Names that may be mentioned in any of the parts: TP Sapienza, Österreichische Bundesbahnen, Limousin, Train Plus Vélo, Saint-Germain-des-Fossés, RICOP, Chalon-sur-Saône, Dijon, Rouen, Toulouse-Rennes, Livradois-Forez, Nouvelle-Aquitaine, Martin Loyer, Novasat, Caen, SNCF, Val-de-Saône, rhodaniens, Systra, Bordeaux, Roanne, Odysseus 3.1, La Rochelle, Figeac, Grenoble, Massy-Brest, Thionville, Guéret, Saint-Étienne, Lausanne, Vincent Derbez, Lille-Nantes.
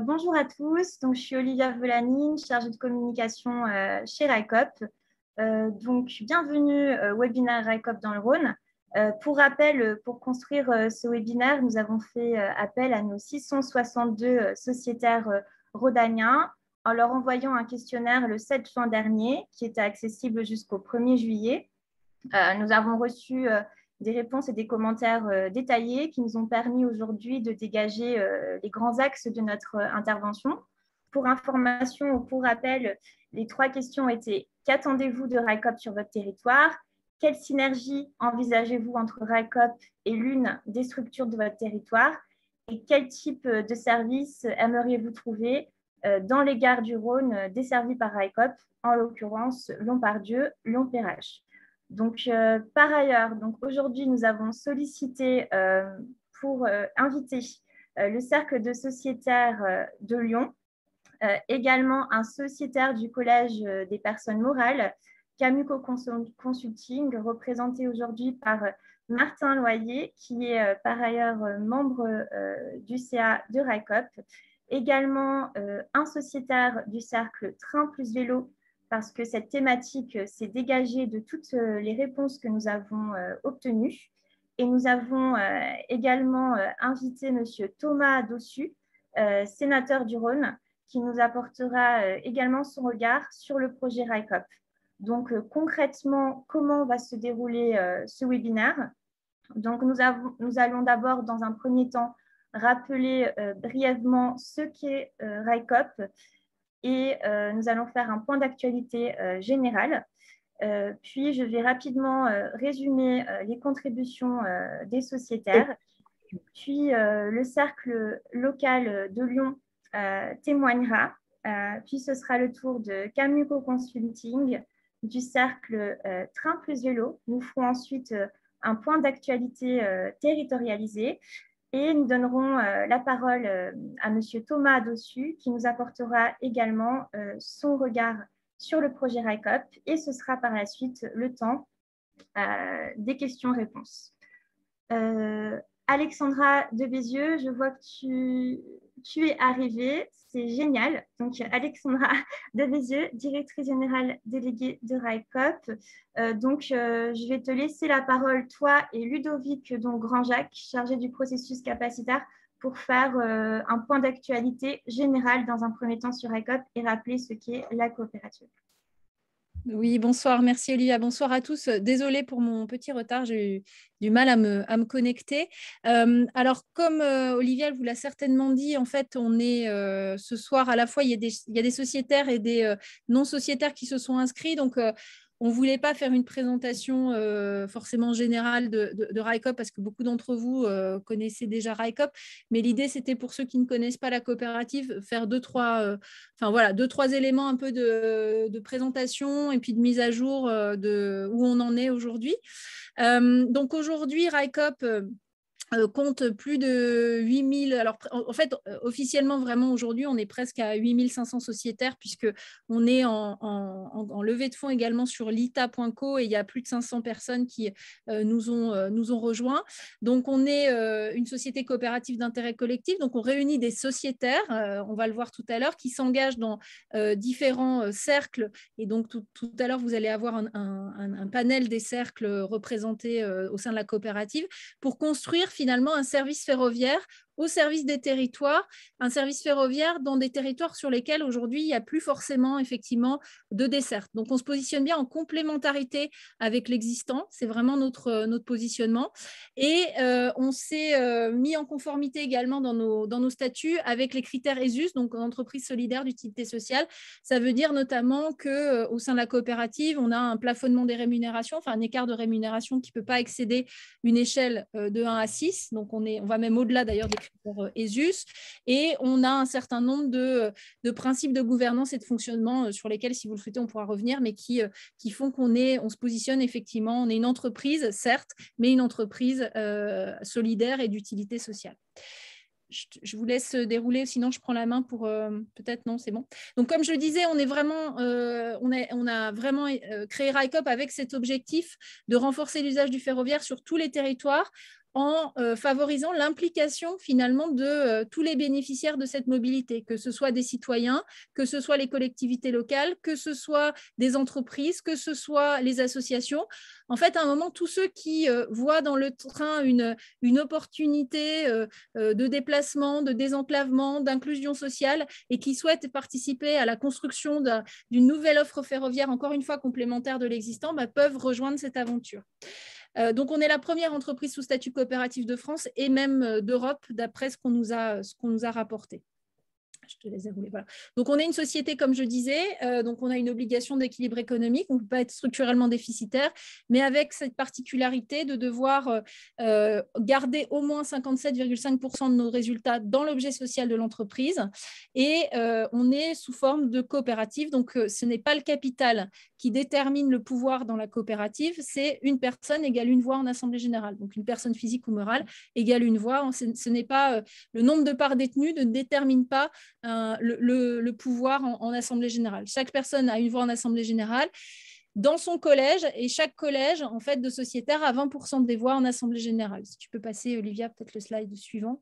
Bonjour à tous, donc, je suis Olivia Volanine, chargée de communication chez RICOP. Donc, bienvenue au webinaire RICOP dans le Rhône. Pour rappel, pour construire ce webinaire, nous avons fait appel à nos 662 sociétaires rhodaniens en leur envoyant un questionnaire le 7 juin dernier qui était accessible jusqu'au 1er juillet. Nous avons reçu des réponses et des commentaires détaillés qui nous ont permis aujourd'hui de dégager les grands axes de notre intervention. Pour information ou pour rappel, les trois questions étaient: qu'attendez-vous de RICOP sur votre territoire? Quelle synergie envisagez-vous entre RICOP et l'une des structures de votre territoire? Et quel type de service aimeriez-vous trouver dans les gares du Rhône desservies par RICOP, en l'occurrence Lyon Part-Dieu, Lyon Perrache. Donc, par ailleurs, aujourd'hui, nous avons sollicité pour inviter le cercle de sociétaires de Lyon, également un sociétaire du Collège des personnes morales, Camuco Consulting, représenté aujourd'hui par Martin Loyer, qui est par ailleurs membre du CA de RICOP, également un sociétaire du cercle Train Plus Vélo, parce que cette thématique s'est dégagée de toutes les réponses que nous avons obtenues. Et nous avons également invité M. Thomas Dossu, sénateur du Rhône, qui nous apportera également son regard sur le projet RICOP. Donc, concrètement, comment va se dérouler ce webinaire? Donc, nous allons d'abord, dans un premier temps, rappeler brièvement ce qu'est RICOP, et nous allons faire un point d'actualité générale. Puis, je vais rapidement résumer les contributions des sociétaires. Puis, le cercle local de Lyon témoignera. Puis, ce sera le tour de Camuco Consulting, du cercle Train plus Vélo. Nous ferons ensuite un point d'actualité territorialisé. Et nous donnerons la parole à M. Thomas Dossu, qui nous apportera également son regard sur le projet RICOP. Et ce sera par la suite le temps des questions-réponses. Alexandra Debesieux, je vois que tu es arrivée. C'est génial. Donc, Alexandra Debesieux, directrice générale déléguée de RICOP. Je vais te laisser la parole, toi et Ludovic Grandjacques, chargé du processus capacitaire, pour faire un point d'actualité général dans un premier temps sur RICOP et rappeler ce qu'est la coopérative. Oui, bonsoir, merci Olivia, bonsoir à tous. Désolée pour mon petit retard, j'ai eu du mal à me connecter. Alors, comme Olivia vous l'a certainement dit, en fait, on est ce soir à la fois, il y a des sociétaires et des non-sociétaires qui se sont inscrits, donc on ne voulait pas faire une présentation forcément générale de RICOP parce que beaucoup d'entre vous connaissaient déjà RICOP, mais l'idée c'était pour ceux qui ne connaissent pas la coopérative, faire deux, trois éléments un peu de présentation et puis de mise à jour de où on en est aujourd'hui. Donc aujourd'hui, RICOP compte plus de 8000, alors en fait officiellement vraiment aujourd'hui on est presque à 8500 sociétaires puisqu'on est en levée de fonds également sur lita.co et il y a plus de 500 personnes qui nous ont rejoints. Donc on est une société coopérative d'intérêt collectif, donc on réunit des sociétaires, on va le voir tout à l'heure, qui s'engagent dans différents cercles et donc tout à l'heure vous allez avoir un panel des cercles représentés au sein de la coopérative pour construire finalement un service ferroviaire au service des territoires, un service ferroviaire dans des territoires sur lesquels aujourd'hui il n'y a plus forcément effectivement de desserte. Donc on se positionne bien en complémentarité avec l'existant, c'est vraiment notre positionnement. Et on s'est mis en conformité également dans nos statuts avec les critères ESUS, donc entreprise solidaire d'utilité sociale. Ça veut dire notamment qu'au sein de la coopérative, on a un plafonnement des rémunérations, enfin un écart de rémunération qui ne peut pas excéder une échelle de 1 à 6, donc on va même au-delà d'ailleurs des critères ESUS, et on a un certain nombre de principes de gouvernance et de fonctionnement sur lesquels, si vous le souhaitez, on pourra revenir, mais qui font qu'on se positionne effectivement, on est une entreprise, certes, mais une entreprise solidaire et d'utilité sociale. Je vous laisse dérouler, sinon je prends la main pour… peut-être, non, c'est bon. Donc, comme je le disais, on a vraiment créé RICOP avec cet objectif de renforcer l'usage du ferroviaire sur tous les territoires, en favorisant l'implication finalement de tous les bénéficiaires de cette mobilité, que ce soit des citoyens, que ce soit les collectivités locales, que ce soit des entreprises, que ce soit les associations. En fait, à un moment, tous ceux qui voient dans le train une opportunité de déplacement, de désenclavement, d'inclusion sociale et qui souhaitent participer à la construction d'une nouvelle offre ferroviaire, encore une fois complémentaire de l'existant, bah, peuvent rejoindre cette aventure. Donc, on est la première entreprise sous statut coopératif de France et même d'Europe, d'après ce qu'on nous a rapporté. Je te laisse dérouler. Voilà. Donc, on est une société, comme je disais, donc on a une obligation d'équilibre économique, on ne peut pas être structurellement déficitaire, mais avec cette particularité de devoir garder au moins 57,5% de nos résultats dans l'objet social de l'entreprise. Et on est sous forme de coopérative, donc ce n'est pas le capital qui détermine le pouvoir dans la coopérative, c'est une personne égale une voix en assemblée générale. Donc, une personne physique ou morale égale une voix. Ce n'est pas le nombre de parts détenues ne détermine pas le pouvoir en assemblée générale. Chaque personne a une voix en assemblée générale dans son collège et chaque collège en fait, de sociétaires a 20% des voix en assemblée générale. Si tu peux passer, Olivia, peut-être le slide suivant.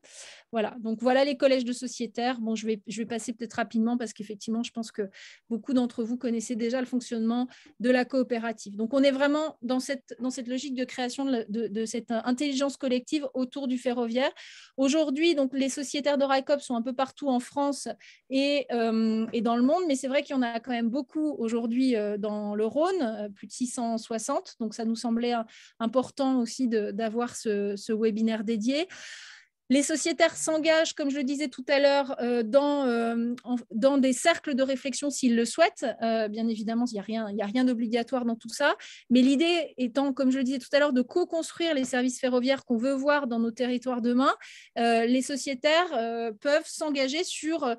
Voilà, donc voilà les collèges de sociétaires. Bon, je vais passer peut-être rapidement parce qu'effectivement, je pense que beaucoup d'entre vous connaissez déjà le fonctionnement de la coopérative. Donc, on est vraiment dans cette logique de création de cette intelligence collective autour du ferroviaire. Aujourd'hui, donc les sociétaires de RICOP sont un peu partout en France et dans le monde, mais c'est vrai qu'il y en a quand même beaucoup aujourd'hui dans le Rhône, plus de 660, donc ça nous semblait important aussi d'avoir ce webinaire dédié. Les sociétaires s'engagent, comme je le disais tout à l'heure, dans des cercles de réflexion s'ils le souhaitent. Bien évidemment, il n'y a rien d'obligatoire dans tout ça. Mais l'idée étant, comme je le disais tout à l'heure, de co-construire les services ferroviaires qu'on veut voir dans nos territoires demain. Les sociétaires peuvent s'engager sur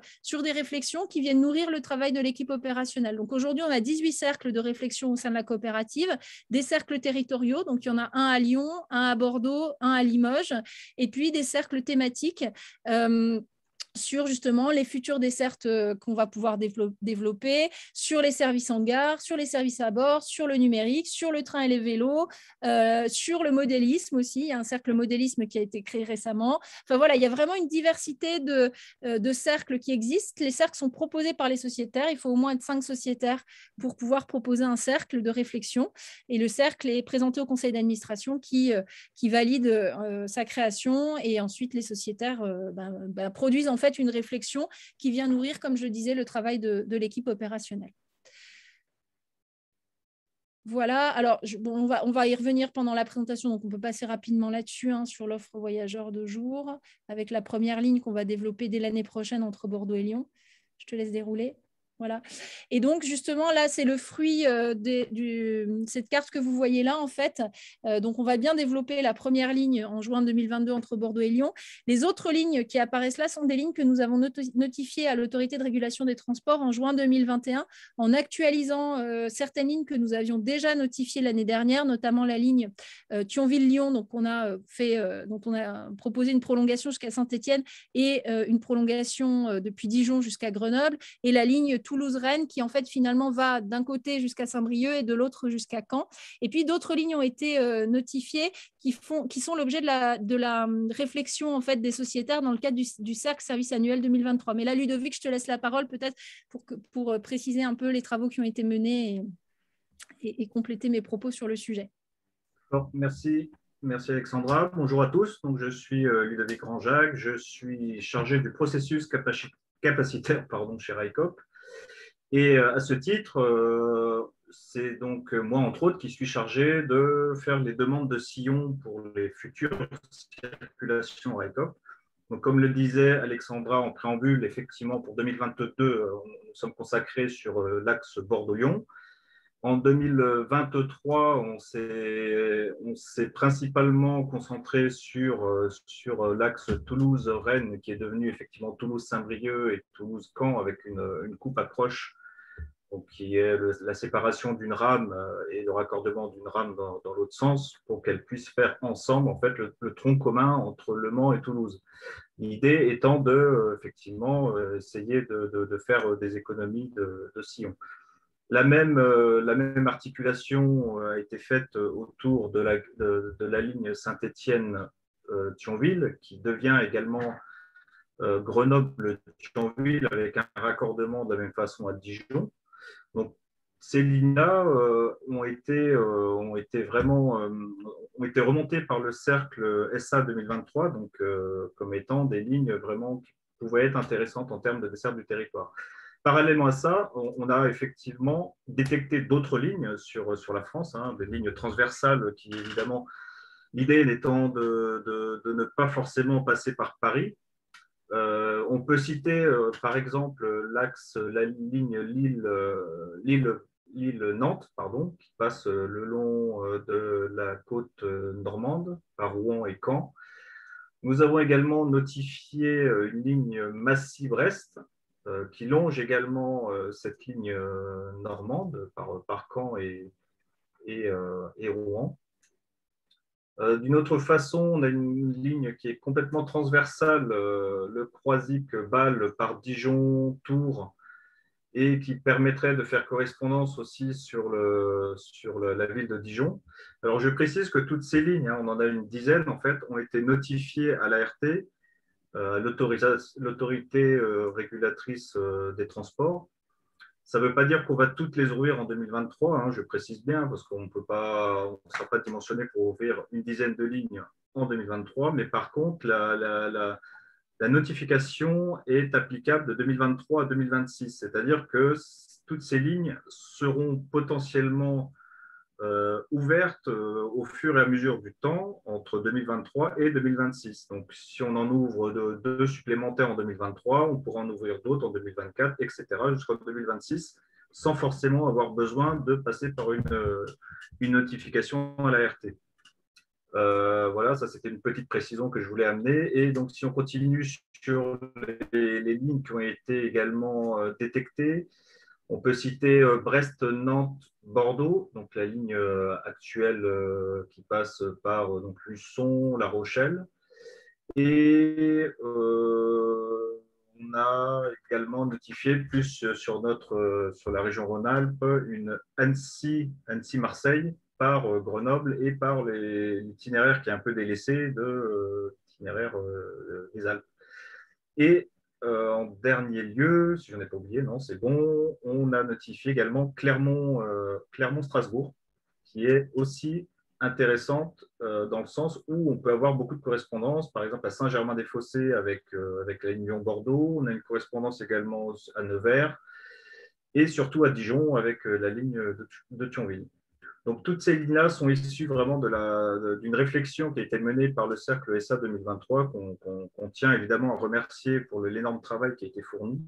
des réflexions qui viennent nourrir le travail de l'équipe opérationnelle. Donc aujourd'hui, on a 18 cercles de réflexion au sein de la coopérative, des cercles territoriaux. Donc il y en a un à Lyon, un à Bordeaux, un à Limoges, et puis des cercles thématique sur justement les futures dessertes qu'on va pouvoir développer, sur les services en gare, sur les services à bord, sur le numérique, sur le train et les vélos, sur le modélisme aussi. Il y a un cercle modélisme qui a été créé récemment. Enfin voilà, il y a vraiment une diversité de cercles qui existent. Les cercles sont proposés par les sociétaires. Il faut au moins être 5 sociétaires pour pouvoir proposer un cercle de réflexion. Et le cercle est présenté au conseil d'administration qui valide sa création. Et ensuite, les sociétaires produisent en fait une réflexion qui vient nourrir, comme je disais, le travail de l'équipe opérationnelle. Voilà, alors on va y revenir pendant la présentation, donc on peut passer rapidement là-dessus, hein, sur l'offre voyageurs de jour, avec la première ligne qu'on va développer dès l'année prochaine entre Bordeaux et Lyon. Je te laisse dérouler. Voilà. Et donc, justement, là, c'est le fruit de cette carte que vous voyez là, en fait. Donc, on va bien développer la première ligne en juin 2022 entre Bordeaux et Lyon. Les autres lignes qui apparaissent là sont des lignes que nous avons notifiées à l'autorité de régulation des transports en juin 2021, en actualisant certaines lignes que nous avions déjà notifiées l'année dernière, notamment la ligne Thionville-Lyon, dont on a proposé une prolongation jusqu'à Saint-Étienne et une prolongation depuis Dijon jusqu'à Grenoble, et la ligne Toulouse-Rennes qui en fait finalement va d'un côté jusqu'à Saint-Brieuc et de l'autre jusqu'à Caen. Et puis d'autres lignes ont été notifiées qui sont l'objet de la réflexion en fait des sociétaires dans le cadre du cercle service annuel 2023. Mais là, Ludovic, je te laisse la parole peut-être pour préciser un peu les travaux qui ont été menés et compléter mes propos sur le sujet. Merci. Merci Alexandra. Bonjour à tous. Donc, je suis Ludovic Grandjacques. Je suis chargé du processus capacitaire chez RICOP. Et à ce titre, c'est donc moi, entre autres, qui suis chargé de faire les demandes de sillons pour les futures circulations RICOP. Donc, comme le disait Alexandra en préambule, effectivement, pour 2022, nous sommes consacrés sur l'axe Bordeaux-Lyon. En 2023, on s'est principalement concentré sur l'axe Toulouse-Rennes, qui est devenu effectivement Toulouse-Saint-Brieuc et Toulouse-Caen, avec une coupe approche, donc qui est la séparation d'une rame et le raccordement d'une rame dans l'autre sens, pour qu'elles puissent faire ensemble en fait, le tronc commun entre Le Mans et Toulouse. L'idée étant effectivement, essayer de faire des économies de sillons. La même articulation a été faite autour de la ligne Saint-Étienne Thionville, qui devient également Grenoble-Thionville avec un raccordement de la même façon à Dijon. Donc, ces lignes-là ont été remontées par le cercle SA 2023, donc, comme étant des lignes vraiment qui pouvaient être intéressantes en termes de dessert du territoire. Parallèlement à ça, on a effectivement détecté d'autres lignes sur la France, hein, des lignes transversales qui, évidemment, l'idée étant de ne pas forcément passer par Paris. On peut citer, par exemple, la ligne Lille-Nantes, pardon, qui passe le long de la côte normande, par Rouen et Caen. Nous avons également notifié une ligne Massy-Brest, qui longe également cette ligne normande par Caen et Rouen. D'une autre façon, on a une ligne qui est complètement transversale, le Croisic-Bâle par Dijon, Tours, et qui permettrait de faire correspondance aussi sur la ville de Dijon. Alors, je précise que toutes ces lignes, hein, on en a une dizaine en fait, ont été notifiées à l'ART, l'autorité régulatrice des transports. Ça ne veut pas dire qu'on va toutes les ouvrir en 2023, hein, je précise bien, parce qu'on ne sera pas dimensionné pour ouvrir une dizaine de lignes en 2023, mais par contre, la notification est applicable de 2023 à 2026, c'est-à-dire que toutes ces lignes seront potentiellement ouvertes au fur et à mesure du temps, entre 2023 et 2026. Donc, si on en ouvre deux supplémentaires en 2023, on pourra en ouvrir d'autres en 2024, etc., jusqu'en 2026, sans forcément avoir besoin de passer par une notification à l'ART. Voilà, ça c'était une petite précision que je voulais amener. Et donc, si on continue sur les lignes qui ont été également détectées, on peut citer Brest, Nantes, Bordeaux, donc la ligne actuelle qui passe par donc, Luçon, La Rochelle. Et on a également notifié plus sur la région Rhône-Alpes une Annecy-Marseille par Grenoble et par l'itinéraire qui est un peu délaissé de l'itinéraire des Alpes. Et en dernier lieu, si je n'en ai pas oublié, non, c'est bon, on a notifié également Clermont-Strasbourg, qui est aussi intéressante dans le sens où on peut avoir beaucoup de correspondances, par exemple à Saint-Germain-des-Fossés avec la ligne Lyon-Bordeaux, on a une correspondance également à Nevers, et surtout à Dijon avec la ligne de Thionville. Donc, toutes ces lignes-là sont issues vraiment d'une réflexion qui a été menée par le Cercle SA 2023, qu'on tient évidemment à remercier pour l'énorme travail qui a été fourni.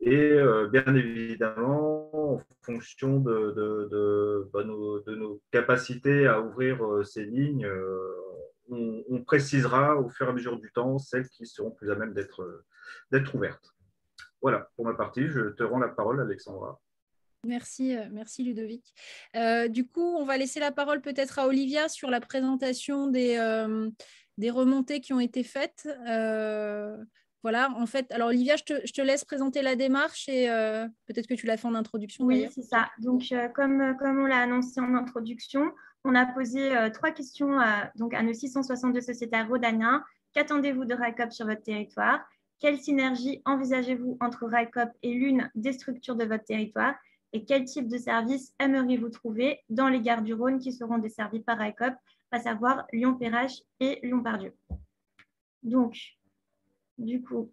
Et bien évidemment, en fonction de nos capacités à ouvrir ces lignes, on précisera au fur et à mesure du temps celles qui seront plus à même d'être ouvertes. Voilà, pour ma partie, je te rends la parole, Alexandra. Merci Ludovic. Du coup, on va laisser la parole peut-être à Olivia sur la présentation des remontées qui ont été faites. Voilà, en fait, alors Olivia, je te laisse présenter la démarche et peut-être que tu l'as fait en introduction. Oui, c'est ça. Donc, comme on l'a annoncé en introduction, on a posé trois questions donc à nos 662 sociétaires rhodaniens. Qu'attendez-vous de RICOP sur votre territoire? Quelle synergie envisagez-vous entre RICOP et l'une des structures de votre territoire? Et quel type de service aimeriez-vous trouver dans les gares du Rhône qui seront desservies par RICOP, à savoir Lyon Perrache et Lyon Part-Dieu. Donc, du coup,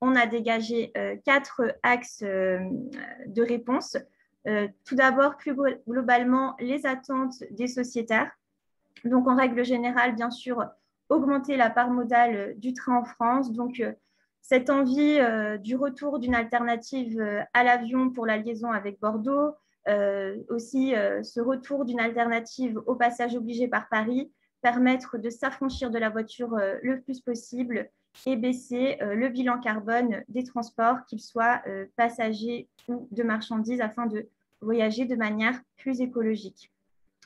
on a dégagé quatre axes de réponse. Tout d'abord, plus globalement, les attentes des sociétaires. Donc, en règle générale, bien sûr, augmenter la part modale du train en France, donc cette envie du retour d'une alternative à l'avion pour la liaison avec Bordeaux, aussi ce retour d'une alternative au passage obligé par Paris, permettre de s'affranchir de la voiture le plus possible et baisser le bilan carbone des transports, qu'ils soient passagers ou de marchandises, afin de voyager de manière plus écologique.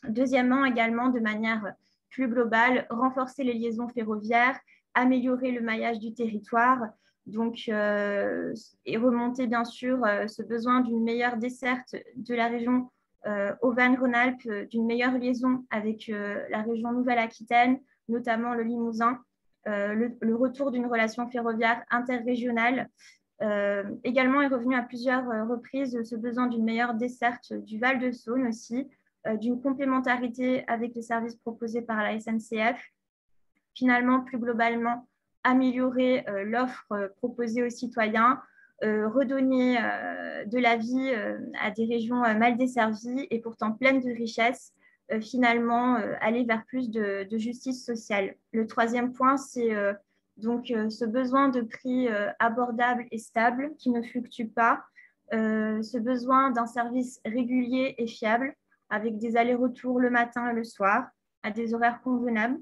Deuxièmement, également de manière plus globale, renforcer les liaisons ferroviaires, améliorer le maillage du territoire, donc, et remonter bien sûr ce besoin d'une meilleure desserte de la région Auvergne-Rhône-Alpes, d'une meilleure liaison avec la région Nouvelle-Aquitaine, notamment le Limousin, le retour d'une relation ferroviaire interrégionale. Également est revenu à plusieurs reprises ce besoin d'une meilleure desserte du Val-de-Saône aussi, d'une complémentarité avec les services proposés par la SNCF. Finalement, plus globalement, améliorer l'offre proposée aux citoyens, redonner de la vie à des régions mal desservies et pourtant pleines de richesses, finalement aller vers plus de justice sociale. Le troisième point, c'est donc ce besoin de prix abordable et stable qui ne fluctue pas, ce besoin d'un service régulier et fiable avec des allers-retours le matin et le soir à des horaires convenables,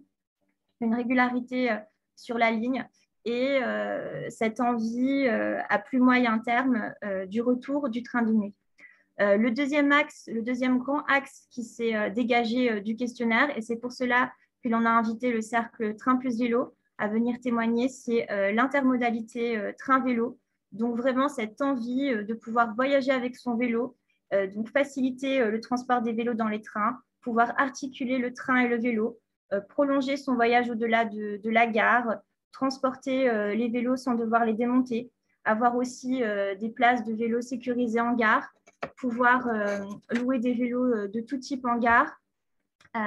une régularité sur la ligne et cette envie à plus moyen terme du retour du train de nuit. Le deuxième grand axe qui s'est dégagé du questionnaire, et c'est pour cela que l'on a invité le cercle Train Plus Vélo à venir témoigner, c'est l'intermodalité train-vélo. Donc vraiment cette envie de pouvoir voyager avec son vélo, donc faciliter le transport des vélos dans les trains, pouvoir articuler le train et le vélo, prolonger son voyage au-delà de la gare, transporter les vélos sans devoir les démonter, avoir aussi des places de vélos sécurisées en gare, pouvoir louer des vélos de tout type en gare.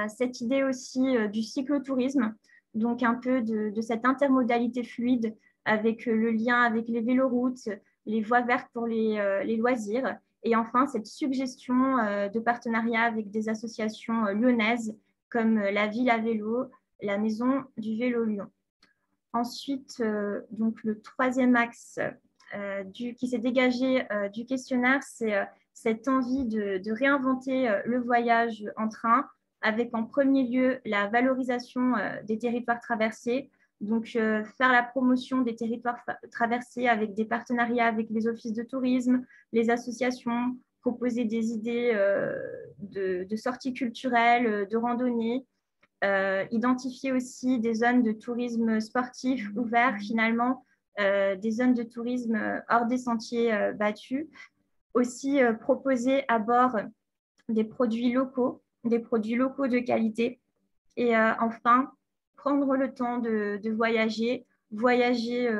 Cette idée aussi du cyclotourisme, donc un peu de cette intermodalité fluide avec le lien avec les véloroutes, les voies vertes pour les loisirs, et enfin cette suggestion de partenariat avec des associations lyonnaises comme la Ville à vélo, la Maison du Vélo Lyon. Ensuite, donc le troisième axe qui s'est dégagé du questionnaire, c'est cette envie de réinventer le voyage en train, avec en premier lieu la valorisation des territoires traversés, donc faire la promotion des territoires traversés avec des partenariats avec les offices de tourisme, les associations, proposer des idées de sorties culturelles, de randonnées, identifier aussi des zones de tourisme sportif ouvert finalement, des zones de tourisme hors des sentiers battus, aussi proposer à bord des produits locaux de qualité et enfin prendre le temps de voyager,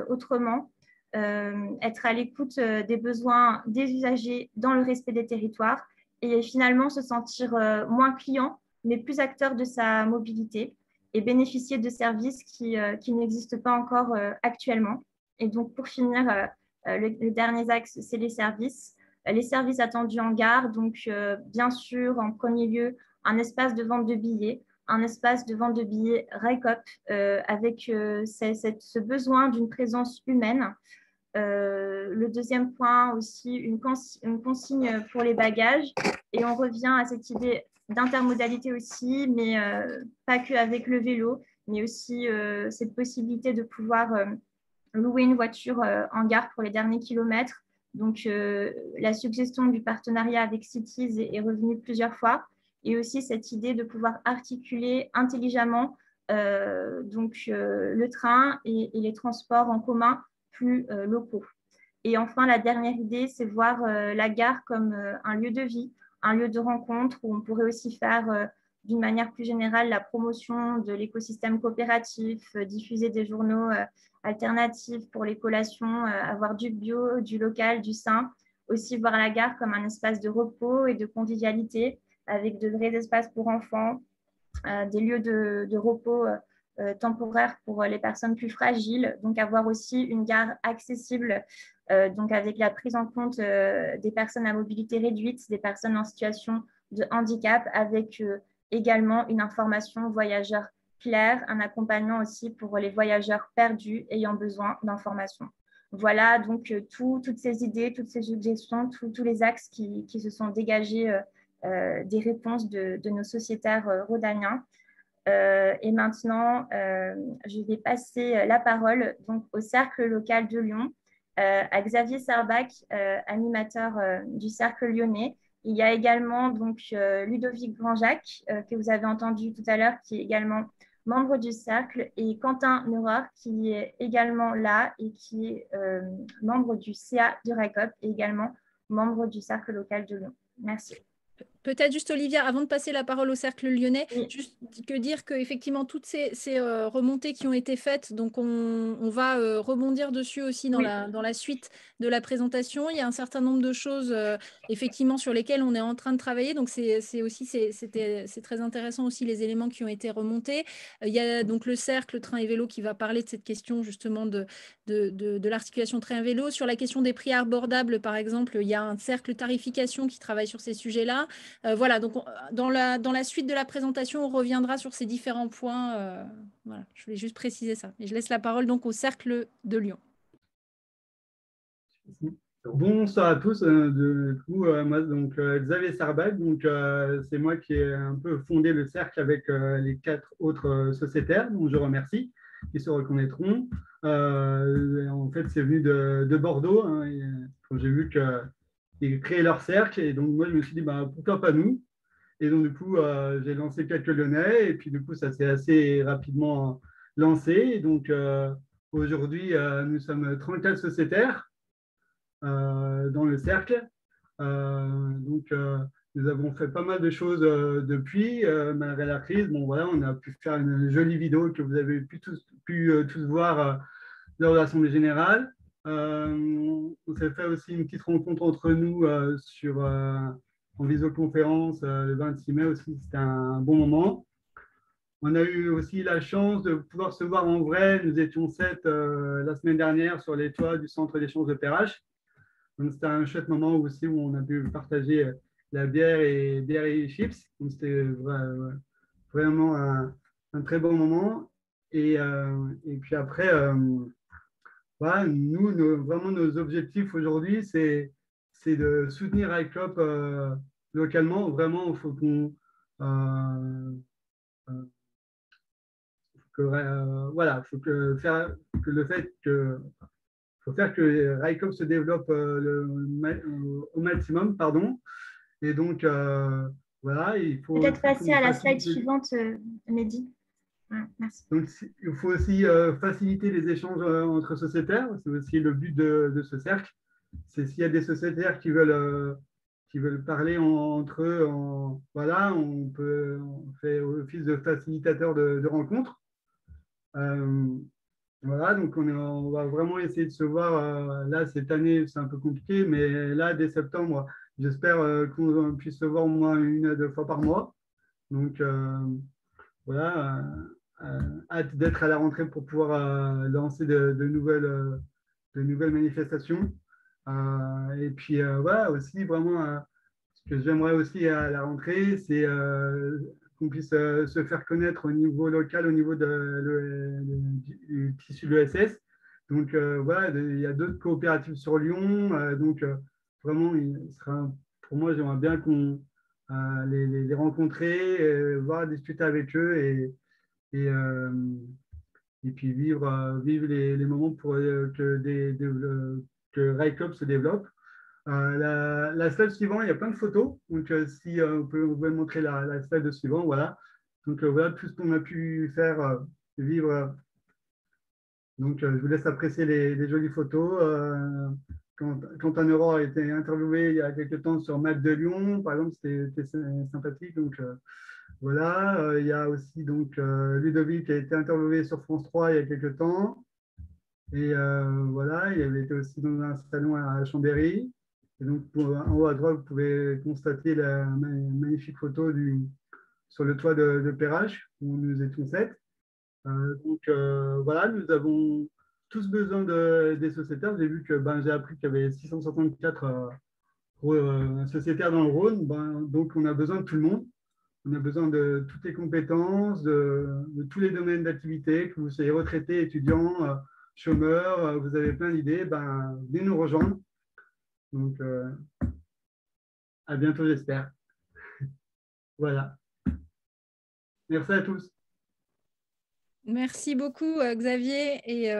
autrement, être à l'écoute des besoins des usagers dans le respect des territoires et finalement se sentir moins client mais plus acteur de sa mobilité et bénéficier de services qui n'existent pas encore actuellement. Et donc pour finir, le dernier axe, c'est les services. Les services attendus en gare, donc bien sûr en premier lieu un espace de vente de billets, RICOP avec ce besoin d'une présence humaine. Le deuxième point aussi, une consigne pour les bagages. Et on revient à cette idée d'intermodalité aussi, mais pas que avec le vélo, mais aussi cette possibilité de pouvoir louer une voiture en gare pour les derniers kilomètres. Donc, la suggestion du partenariat avec Cities est revenue plusieurs fois. Et aussi cette idée de pouvoir articuler intelligemment le train et les transports en commun plus locaux. Et enfin, la dernière idée, c'est voir la gare comme un lieu de vie, un lieu de rencontre où on pourrait aussi faire d'une manière plus générale la promotion de l'écosystème coopératif, diffuser des journaux alternatifs pour les collations, avoir du bio, du local, du sain, aussi voir la gare comme un espace de repos et de convivialité avec de vrais espaces pour enfants, des lieux de repos temporaire pour les personnes plus fragiles, donc avoir aussi une gare accessible, donc avec la prise en compte des personnes à mobilité réduite, des personnes en situation de handicap, avec également une information voyageur claire, un accompagnement aussi pour les voyageurs perdus ayant besoin d'informations. Voilà donc toutes ces idées, toutes ces suggestions, tous les axes qui se sont dégagés des réponses de nos sociétaires rhodaniens. Et maintenant, je vais passer la parole donc, au Cercle local de Lyon, à Xavier Sarbach, animateur du Cercle lyonnais. Il y a également donc, Ludovic Grandjacques, que vous avez entendu tout à l'heure, qui est également membre du Cercle, et Quentin Neurath, qui est également là et qui est membre du CA du RICOP et également membre du Cercle local de Lyon. Merci. Peut-être juste, Olivia, avant de passer la parole au Cercle lyonnais, juste que dire qu'effectivement, toutes ces remontées qui ont été faites, donc on va rebondir dessus aussi dans, dans la suite de la présentation. Il y a un certain nombre de choses, effectivement, sur lesquelles on est en train de travailler. Donc, c'est très intéressant aussi les éléments qui ont été remontés. Il y a donc le Cercle Train et Vélo qui va parler de cette question justement de l'articulation train-vélo. Sur la question des prix abordables, par exemple, il y a un Cercle Tarification qui travaille sur ces sujets-là. Voilà, donc dans la suite de la présentation, on reviendra sur ces différents points. Voilà, je voulais juste préciser ça. Et je laisse la parole donc au Cercle de Lyon. Bonsoir à tous. Du coup, moi, donc, Xavier Sarbach, donc c'est moi qui ai un peu fondé le Cercle avec les 4 autres sociétaires, donc je remercie, qui se reconnaîtront. En fait, c'est venu de Bordeaux, hein, et, quand j'ai vu que ils créaient leur cercle, et donc moi je me suis dit bah, pourquoi pas nous, et donc du coup j'ai lancé quelques Lyonnais, et puis du coup ça s'est assez rapidement lancé, et donc aujourd'hui nous sommes 34 sociétaires dans le cercle, donc nous avons fait pas mal de choses depuis, malgré la crise. Bon voilà, on a pu faire une jolie vidéo que vous avez pu tous voir lors de l'Assemblée Générale. On s'est fait aussi une petite rencontre entre nous en visioconférence le 26 mai aussi, c'était un bon moment. On a eu aussi la chance de pouvoir se voir en vrai, nous étions 7 la semaine dernière sur les toits du centre d'échange de Perrache. Donc c'était un chouette moment aussi où on a pu partager la bière et chips. Donc c'était vraiment un très bon moment. Et puis après... Voilà, nous, vraiment, nos objectifs aujourd'hui, c'est de soutenir RICOP localement. Vraiment, il faut que RICOP se développe au maximum, pardon. Et donc, voilà, il faut… Peut-être passer à la slide suivante, Mehdi. Ouais, merci. Donc, il faut aussi faciliter les échanges entre sociétaires. C'est aussi le but de ce cercle. C'est s'il y a des sociétaires qui veulent parler entre eux, voilà, on fait office de facilitateur de rencontres. Voilà, donc on va vraiment essayer de se voir. Là, cette année, c'est un peu compliqué, mais là, dès septembre, j'espère qu'on puisse se voir au moins 1 à 2 fois par mois. Donc, voilà, hâte d'être à la rentrée pour pouvoir lancer de nouvelles manifestations. Et puis, voilà, aussi, vraiment, ce que j'aimerais aussi à la rentrée, c'est qu'on puisse se faire connaître au niveau local, au niveau du tissu de l'ESS. Donc, voilà, il y a d'autres coopératives sur Lyon. Donc, vraiment, pour moi, j'aimerais bien qu'on… les rencontrer, voir, discuter avec eux et puis vivre les moments pour que RICOP se développe. La slide suivante, il y a plein de photos. Donc, si on peut montrer la slide suivante, voilà. Donc, voilà tout ce qu'on a pu faire vivre. Donc, je vous laisse apprécier les jolies photos. Quentin Neurath a été interviewé il y a quelques temps sur Map de Lyon, par exemple, c'était sympathique. Donc voilà, il y a aussi donc Ludovic qui a été interviewé sur France 3 il y a quelques temps. Et voilà, il avait été aussi dans un salon à Chambéry. Et donc en haut à droite, vous pouvez constater la magnifique photo sur le toit de Perrache où nous étions 7. Donc voilà, nous avons tous besoin des sociétaires. J'ai vu que j'ai appris qu'il y avait 664 sociétaires dans le Rhône. Donc, on a besoin de tout le monde. On a besoin de toutes les compétences, de tous les domaines d'activité, que vous soyez retraité, étudiant, chômeur, vous avez plein d'idées, venez nous rejoindre. Donc, à bientôt, j'espère. Voilà. Merci à tous. Merci beaucoup Xavier, et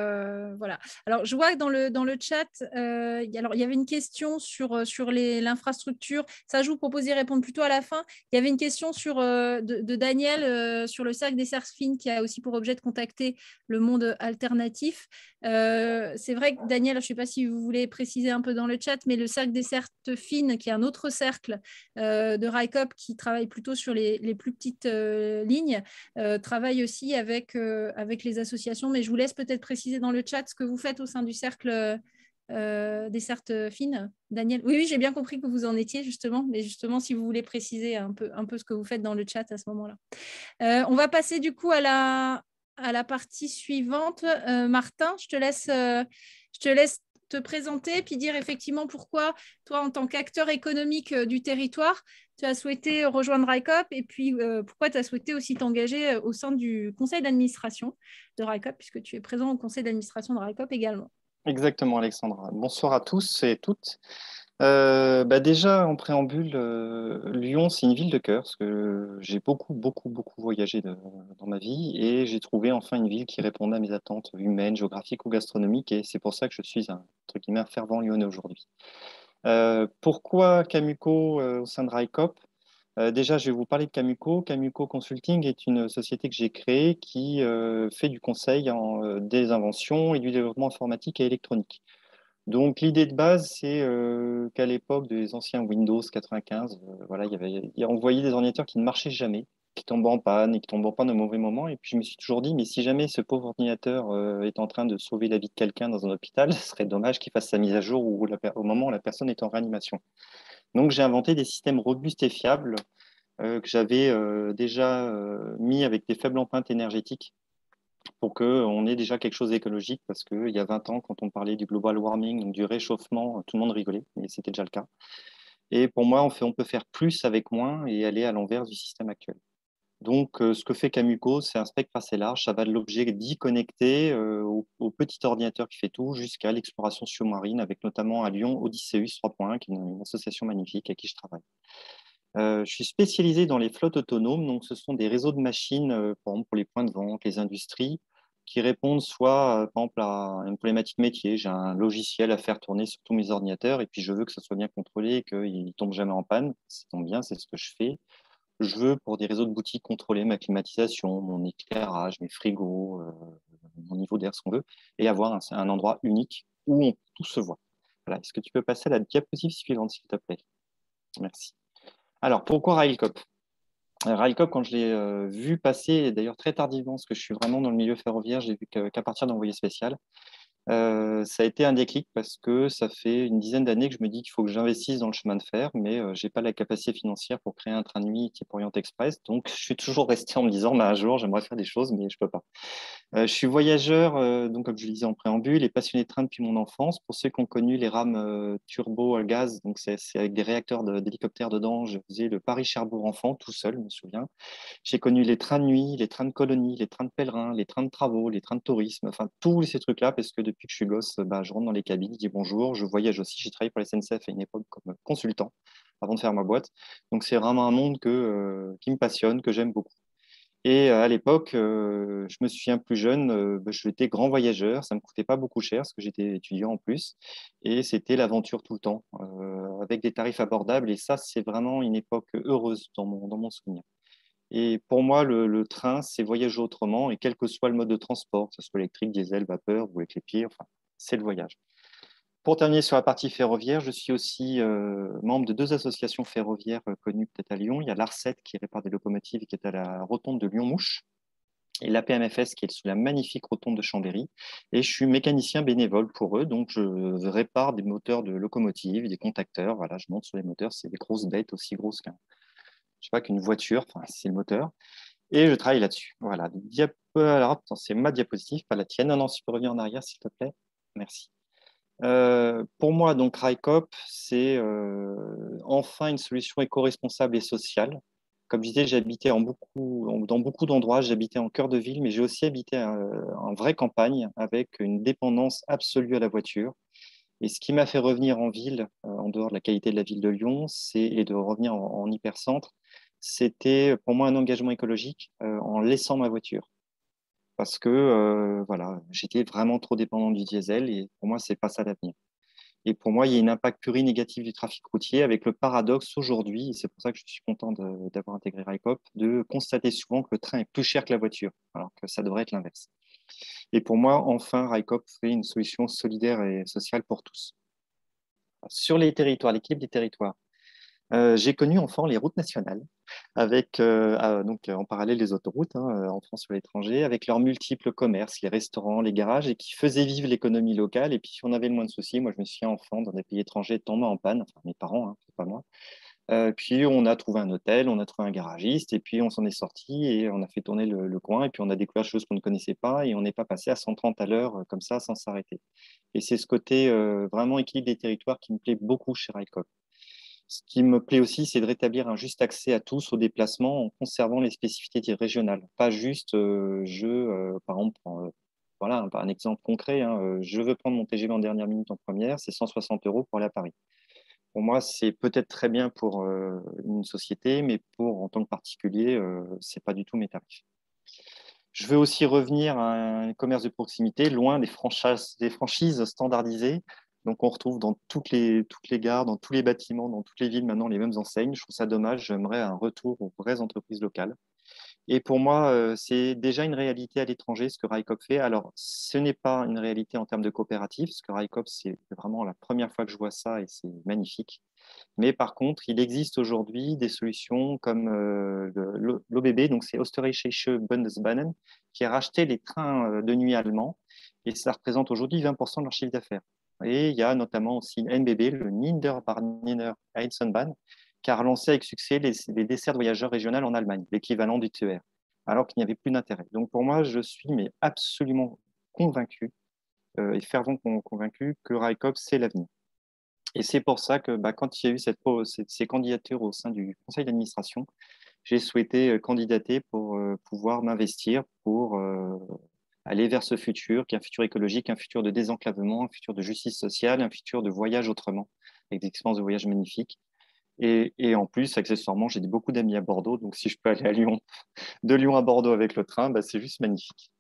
voilà. Alors je vois que dans le chat, alors il y avait une question sur l'infrastructure. Ça, je vous propose d'y répondre plutôt à la fin. Il y avait une question de Daniel sur le cercle des Serfines, qui a aussi pour objet de contacter le monde alternatif. C'est vrai que Daniel, je ne sais pas si vous voulez préciser un peu dans le chat, mais le cercle des Serfines, qui est un autre cercle de RICOP qui travaille plutôt sur les plus petites lignes, travaille aussi avec les associations, mais je vous laisse peut-être préciser dans le chat ce que vous faites au sein du cercle des Serfines. Daniel, oui, j'ai bien compris que vous en étiez justement, mais justement si vous voulez préciser un peu ce que vous faites dans le chat à ce moment-là. On va passer du coup à la partie suivante. Martin, je te laisse te présenter, puis dire effectivement pourquoi toi, en tant qu'acteur économique du territoire, tu as souhaité rejoindre RICOP, et puis pourquoi tu as souhaité aussi t'engager au sein du conseil d'administration de RICOP, puisque tu es présent au conseil d'administration de RICOP également. Exactement, Alexandra. Bonsoir à tous et toutes. Déjà, en préambule, Lyon, c'est une ville de cœur, parce que j'ai beaucoup voyagé dans ma vie, et j'ai trouvé enfin une ville qui répondait à mes attentes humaines, géographiques ou gastronomiques, et c'est pour ça que je suis un fervent lyonnais aujourd'hui. Pourquoi Camuco au sein de RICOP? Déjà, je vais vous parler de Camuco. Camuco Consulting est une société que j'ai créée qui fait du conseil des inventions et du développement informatique et électronique. Donc, l'idée de base, c'est qu'à l'époque des anciens Windows 95, voilà, on voyait des ordinateurs qui ne marchaient jamais, qui tombaient en panne et qui tombaient en panne au mauvais moment. Et puis, je me suis toujours dit, mais si jamais ce pauvre ordinateur est en train de sauver la vie de quelqu'un dans un hôpital, ce serait dommage qu'il fasse sa mise à jour au moment où la personne est en réanimation. Donc, j'ai inventé des systèmes robustes et fiables que j'avais déjà mis avec des faibles empreintes énergétiques, pour qu'on ait déjà quelque chose d'écologique, parce qu'il y a 20 ans, quand on parlait du global warming, donc du réchauffement, tout le monde rigolait, mais c'était déjà le cas. Et pour moi, on peut faire plus avec moins et aller à l'envers du système actuel. Donc, ce que fait Camuco, c'est un spectre assez large, ça va de l'objet dit connecté au petit ordinateur qui fait tout, jusqu'à l'exploration sous-marine, avec notamment à Lyon, Odysseus 3.1, qui est une association magnifique à qui je travaille. Je suis spécialisé dans les flottes autonomes, donc ce sont des réseaux de machines, par exemple pour les points de vente, les industries, qui répondent soit par exemple à une problématique métier, j'ai un logiciel à faire tourner sur tous mes ordinateurs et puis je veux que ça soit bien contrôlé et qu'il ne tombe jamais en panne, ça tombe bien, c'est ce que je fais. Je veux pour des réseaux de boutiques contrôler ma climatisation, mon éclairage, mes frigos, mon niveau d'air, ce qu'on veut, et avoir un endroit unique où tout se voit. Voilà. Est-ce que tu peux passer à la diapositive suivante, s'il te plaît? Merci. Alors, pourquoi Railcoop? Railcoop, quand je l'ai vu passer, d'ailleurs très tardivement, parce que je suis vraiment dans le milieu ferroviaire, j'ai vu qu'à partir d'envoyé spécial, ça a été un déclic parce que ça fait une dizaine d'années que je me dis qu'il faut que j'investisse dans le chemin de fer, mais je n'ai pas la capacité financière pour créer un train de nuit type Orient Express, donc je suis toujours resté en me disant bah, un jour j'aimerais faire des choses, mais je ne peux pas. Je suis voyageur, donc comme je le disais en préambule, et passionné de train depuis mon enfance. Pour ceux qui ont connu les rames turbo à gaz, donc c'est avec des réacteurs d'hélicoptères dedans, je faisais le Paris-Cherbourg enfant tout seul, je me souviens. J'ai connu les trains de nuit, les trains de colonies, les trains de pèlerins, les trains de travaux, les trains de tourisme, enfin tous ces trucs-là, parce que depuis que je suis gosse, bah, je rentre dans les cabines, je dis bonjour, je voyage aussi, j'ai travaillé pour la SNCF à une époque comme consultant avant de faire ma boîte. Donc c'est vraiment un monde qui me passionne, que j'aime beaucoup. Et à l'époque, je me souviens plus jeune, je étais grand voyageur, ça ne me coûtait pas beaucoup cher parce que j'étais étudiant en plus, et c'était l'aventure tout le temps, avec des tarifs abordables, et ça c'est vraiment une époque heureuse dans mon souvenir. Et pour moi, le train, c'est voyager autrement, et quel que soit le mode de transport, que ce soit électrique, diesel, vapeur ou avec les pieds, enfin, c'est le voyage. Pour terminer sur la partie ferroviaire, je suis aussi membre de deux associations ferroviaires connues peut-être à Lyon. Il y a l'ARCET qui répare des locomotives et qui est à la rotonde de Lyon-Mouche, et l'APMFS qui est sous la magnifique rotonde de Chambéry. Et je suis mécanicien bénévole pour eux, donc je répare des moteurs de locomotives, des contacteurs. Voilà, je monte sur les moteurs, c'est des grosses bêtes aussi grosses qu'un... je sais pas, qu'une voiture, enfin, c'est le moteur, et je travaille là-dessus. Voilà, alors, c'est ma diapositive, pas la tienne. Non, si tu peux revenir en arrière, s'il te plaît, merci. Pour moi, donc, RICOP, c'est enfin une solution éco-responsable et sociale. Comme je disais, j'habitais dans beaucoup d'endroits, j'habitais en cœur de ville, mais j'ai aussi habité en vraie campagne avec une dépendance absolue à la voiture. Et ce qui m'a fait revenir en ville, en dehors de la qualité de la ville de Lyon, et de revenir en hypercentre, c'était pour moi un engagement écologique en laissant ma voiture. parce que voilà, j'étais vraiment trop dépendant du diesel et pour moi, ce n'est pas ça l'avenir. Et pour moi, il y a un impact plurinégatif du trafic routier avec le paradoxe aujourd'hui, et c'est pour ça que je suis content d'avoir intégré RICOP, de constater souvent que le train est plus cher que la voiture, alors que ça devrait être l'inverse. Et pour moi, enfin, RICOP fait une solution solidaire et sociale pour tous. Sur les territoires, l'équilibre des territoires, j'ai connu enfant les routes nationales, avec donc en parallèle les autoroutes hein, en France ou à l'étranger, avec leurs multiples commerces, les restaurants, les garages, et qui faisaient vivre l'économie locale. Et puis, si on avait le moins de soucis, moi, je me suis enfant dans des pays étrangers tombant en panne, enfin mes parents, hein, pas moi. Puis, on a trouvé un hôtel, on a trouvé un garagiste, et puis on s'en est sorti et on a fait tourner le coin, et puis on a découvert des choses qu'on ne connaissait pas, et on n'est pas passé à 130 à l'heure comme ça sans s'arrêter. Et c'est ce côté vraiment équilibre des territoires qui me plaît beaucoup chez RICOP. Ce qui me plaît aussi, c'est de rétablir un juste accès à tous aux déplacements en conservant les spécificités régionales. Pas juste, par exemple, voilà un exemple concret, hein, je veux prendre mon TGV en dernière minute en première, c'est 160 € pour aller à Paris. Pour moi, c'est peut-être très bien pour une société, mais en tant que particulier, ce n'est pas du tout mes tarifs. Je veux aussi revenir à un commerce de proximité, loin des franchises standardisées. Donc, on retrouve dans toutes les gares, dans tous les bâtiments, dans toutes les villes, maintenant, les mêmes enseignes. Je trouve ça dommage. J'aimerais un retour aux vraies entreprises locales. Et pour moi, c'est déjà une réalité à l'étranger, ce que RICOP fait. Alors, ce n'est pas une réalité en termes de coopérative, parce que RICOP, c'est vraiment la première fois que je vois ça et c'est magnifique. Mais par contre, il existe aujourd'hui des solutions comme l'OBB, donc c'est Österreichische Bundesbahnen, qui a racheté les trains de nuit allemands et ça représente aujourd'hui 20% de leur chiffre d'affaires. Et il y a notamment aussi NBB, le Niederbarnimer Eisenbahn, qui a relancé avec succès les desserts de voyageurs régionales en Allemagne, l'équivalent du TER, alors qu'il n'y avait plus d'intérêt. Donc pour moi, je suis mais absolument convaincu et fervent convaincu que RICOP, c'est l'avenir. Et c'est pour ça que quand il y a eu ces candidatures au sein du conseil d'administration, j'ai souhaité candidater pour pouvoir m'investir pour... aller vers ce futur, qui est un futur écologique, un futur de désenclavement, un futur de justice sociale, un futur de voyage autrement, avec des expériences de voyage magnifiques. Et en plus, accessoirement, j'ai beaucoup d'amis à Bordeaux, donc si je peux aller à Lyon, de Lyon à Bordeaux avec le train, c'est juste magnifique.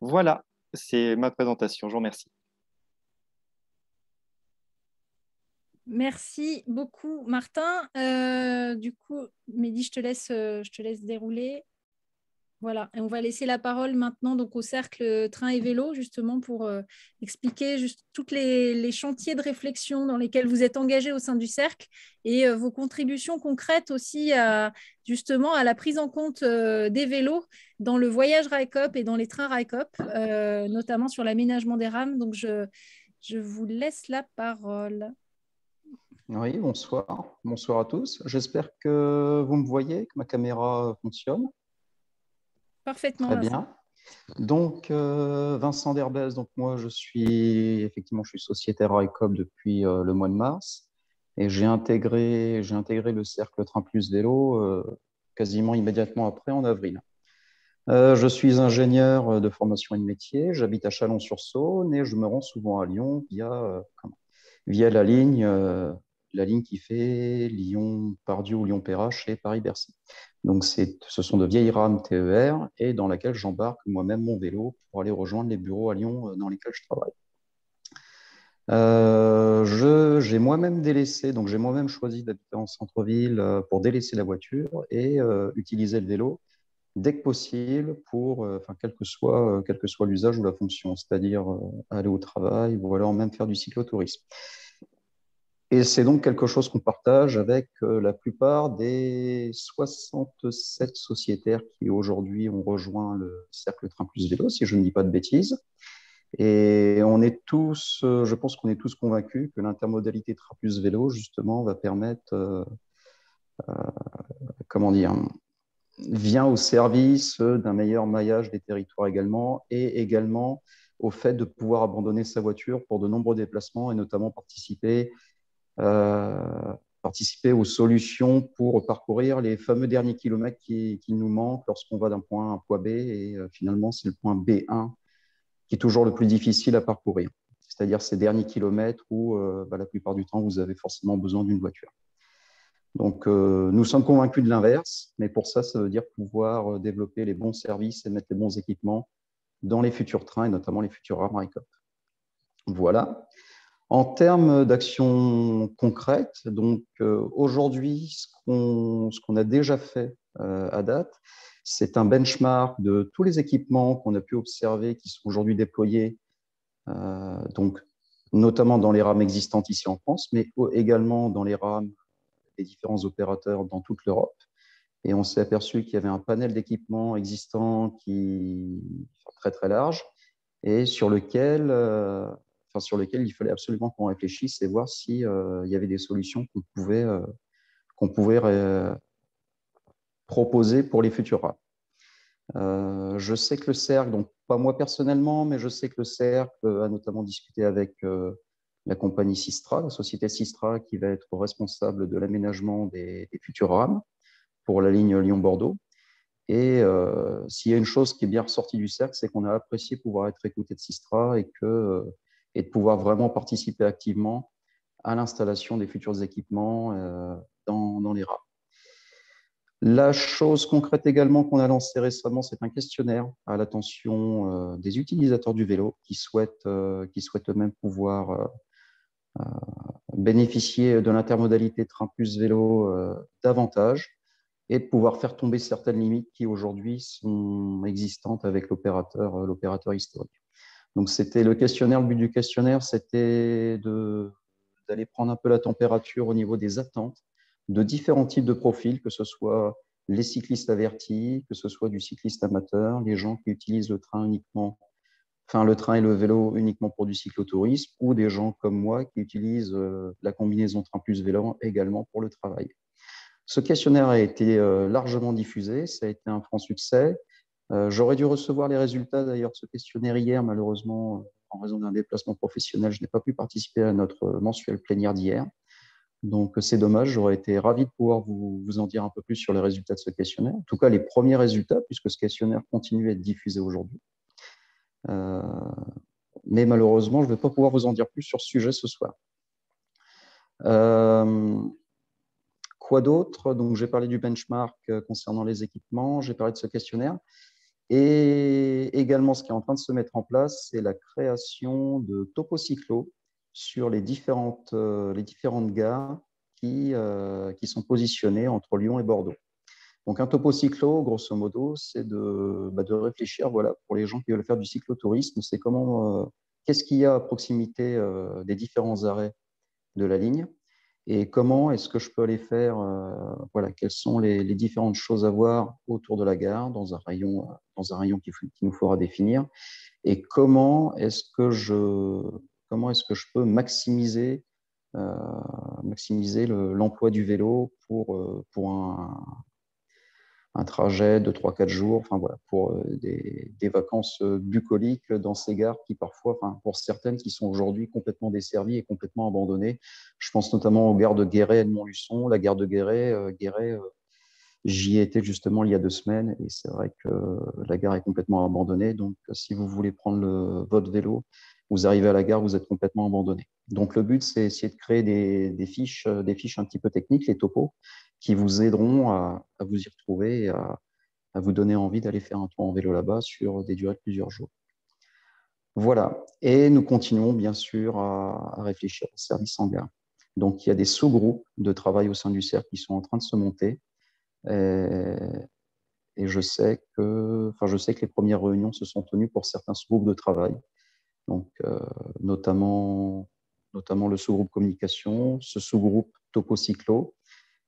Voilà, c'est ma présentation, je vous remercie. Merci beaucoup, Martin. Du coup, Mehdi, je te laisse dérouler. Voilà, et on va laisser la parole maintenant donc, au cercle train et vélo, justement, pour expliquer toutes les chantiers de réflexion dans lesquels vous êtes engagés au sein du cercle et vos contributions concrètes aussi à la prise en compte des vélos dans le voyage RICOP et dans les trains RICOP, notamment sur l'aménagement des rames. Donc, je vous laisse la parole. Oui, bonsoir. Bonsoir à tous. J'espère que vous me voyez, que ma caméra fonctionne. Parfaitement. Très bien. Donc, Vincent Derbez, donc moi, je suis sociétaire à RICOP depuis le mois de mars et j'ai intégré le cercle Train Plus Vélo quasiment immédiatement après, en avril. Je suis ingénieur de formation et de métier, j'habite à Chalon-sur-Saône et je me rends souvent à Lyon via la ligne qui fait Lyon Part-Dieu ou Lyon Perrache et Paris-Bercy. Donc, ce sont de vieilles rames TER et dans laquelle j'embarque moi-même mon vélo pour aller rejoindre les bureaux à Lyon dans lesquels je travaille. J'ai moi-même délaissé, donc j'ai moi-même choisi d'habiter en centre-ville pour délaisser la voiture et utiliser le vélo dès que possible pour, quel que soit l'usage ou la fonction, c'est-à-dire aller au travail ou alors même faire du cyclotourisme. Et c'est donc quelque chose qu'on partage avec la plupart des 67 sociétaires qui aujourd'hui ont rejoint le cercle Train Plus Vélo, si je ne dis pas de bêtises. Et on est tous, je pense qu'on est tous convaincus que l'intermodalité Train Plus Vélo, justement, va permettre, vient au service d'un meilleur maillage des territoires également, et également au fait de pouvoir abandonner sa voiture pour de nombreux déplacements et notamment participer aux solutions pour parcourir les fameux derniers kilomètres qui nous manquent lorsqu'on va d'un point A à un point B et finalement c'est le point B1 qui est toujours le plus difficile à parcourir, c'est-à-dire ces derniers kilomètres où la plupart du temps vous avez forcément besoin d'une voiture. Donc nous sommes convaincus de l'inverse, mais pour ça, ça veut dire pouvoir développer les bons services et mettre les bons équipements dans les futurs trains et notamment les futurs rames RICOP. Voilà. En termes d'actions concrètes, donc aujourd'hui, ce qu'on a déjà fait à date, c'est un benchmark de tous les équipements qu'on a pu observer qui sont aujourd'hui déployés, donc notamment dans les rames existantes ici en France, mais également dans les rames des différents opérateurs dans toute l'Europe. Et on s'est aperçu qu'il y avait un panel d'équipements existants qui très large et sur lequel il fallait absolument qu'on réfléchisse et voir s'il y avait des solutions qu'on pouvait proposer pour les futurs rames. Je sais que le cercle, donc pas moi personnellement, mais je sais que le cercle a notamment discuté avec la compagnie Systra, la société Systra qui va être responsable de l'aménagement des futurs rames pour la ligne Lyon-Bordeaux. Et s'il y a une chose qui est bien ressortie du cercle, c'est qu'on a apprécié pouvoir être écouté de Systra et de pouvoir vraiment participer activement à l'installation des futurs équipements dans les rames. La chose concrète également qu'on a lancée récemment, c'est un questionnaire à l'attention des utilisateurs du vélo qui souhaitent eux-mêmes pouvoir bénéficier de l'intermodalité train plus vélo davantage et de pouvoir faire tomber certaines limites qui aujourd'hui sont existantes avec l'opérateur historique. Donc, c'était le questionnaire. Le but du questionnaire, c'était d'aller prendre un peu la température au niveau des attentes de différents types de profils, que ce soit les cyclistes avertis, que ce soit du cycliste amateur, les gens qui utilisent le train et le vélo uniquement pour du cyclotourisme, ou des gens comme moi qui utilisent la combinaison train plus vélo également pour le travail. Ce questionnaire a été largement diffusé, ça a été un franc succès. J'aurais dû recevoir les résultats d'ailleurs de ce questionnaire hier. Malheureusement, en raison d'un déplacement professionnel, je n'ai pas pu participer à notre mensuelle plénière d'hier. Donc, c'est dommage, j'aurais été ravi de pouvoir vous en dire un peu plus sur les résultats de ce questionnaire. En tout cas, les premiers résultats, puisque ce questionnaire continue à être diffusé aujourd'hui. Mais malheureusement, je ne vais pas pouvoir vous en dire plus sur ce sujet ce soir. Quoi d'autre? Donc, j'ai parlé du benchmark concernant les équipements, j'ai parlé de ce questionnaire. Et également, ce qui est en train de se mettre en place, c'est la création de topocyclos sur les différentes gares qui sont positionnées entre Lyon et Bordeaux. Donc, un topocyclo, grosso modo, c'est de réfléchir, voilà, pour les gens qui veulent faire du cyclotourisme, c'est qu'est-ce qu'il y a à proximité des différents arrêts de la ligne. Et comment est-ce que je peux aller faire, voilà, quelles sont les différentes choses à voir autour de la gare, dans un rayon qui nous faudra définir, et comment est-ce que je peux maximiser l'emploi du vélo pour un trajet de 3-4 jours, enfin voilà, pour des vacances bucoliques dans ces gares qui parfois, enfin pour certaines, qui sont aujourd'hui complètement desservies et complètement abandonnées. Je pense notamment aux gares de Guéret et de Montluçon. La gare de Guéret, j'y étais justement il y a 2 semaines et c'est vrai que la gare est complètement abandonnée. Donc, si vous voulez prendre votre vélo, vous arrivez à la gare, vous êtes complètement abandonné. Donc, le but, c'est essayer de créer des fiches un petit peu techniques, les topos, qui vous aideront à vous y retrouver et à vous donner envie d'aller faire un tour en vélo là-bas sur des durées de plusieurs jours. Voilà. Et nous continuons, bien sûr, à réfléchir aux services en gare. Donc, il y a des sous-groupes de travail au sein du cercle qui sont en train de se monter. Et je sais que les premières réunions se sont tenues pour certains sous-groupes de travail. Donc, notamment le sous-groupe communication, ce sous-groupe topocyclo.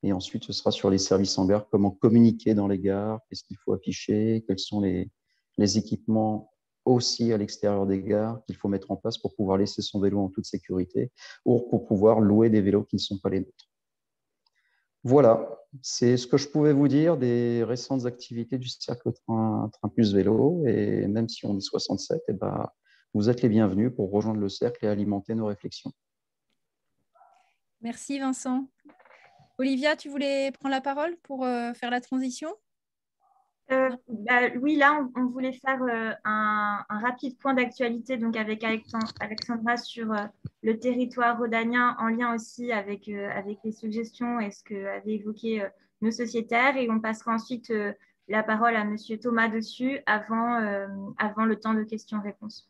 Et ensuite, ce sera sur les services en gare, comment communiquer dans les gares, qu'est-ce qu'il faut afficher, quels sont les équipements aussi à l'extérieur des gares qu'il faut mettre en place pour pouvoir laisser son vélo en toute sécurité ou pour pouvoir louer des vélos qui ne sont pas les nôtres. Voilà, c'est ce que je pouvais vous dire des récentes activités du cercle train plus vélo. Et même si on est 67, eh ben, vous êtes les bienvenus pour rejoindre le cercle et alimenter nos réflexions. Merci Vincent. Olivia, tu voulais prendre la parole pour faire la transition ? Oui, là, on voulait faire un rapide point d'actualité donc avec Alexandra sur le territoire rhodanien en lien aussi avec les suggestions et ce qu'avaient évoqué nos sociétaires. Et on passera ensuite la parole à Monsieur Thomas Dossu avant le temps de questions-réponses.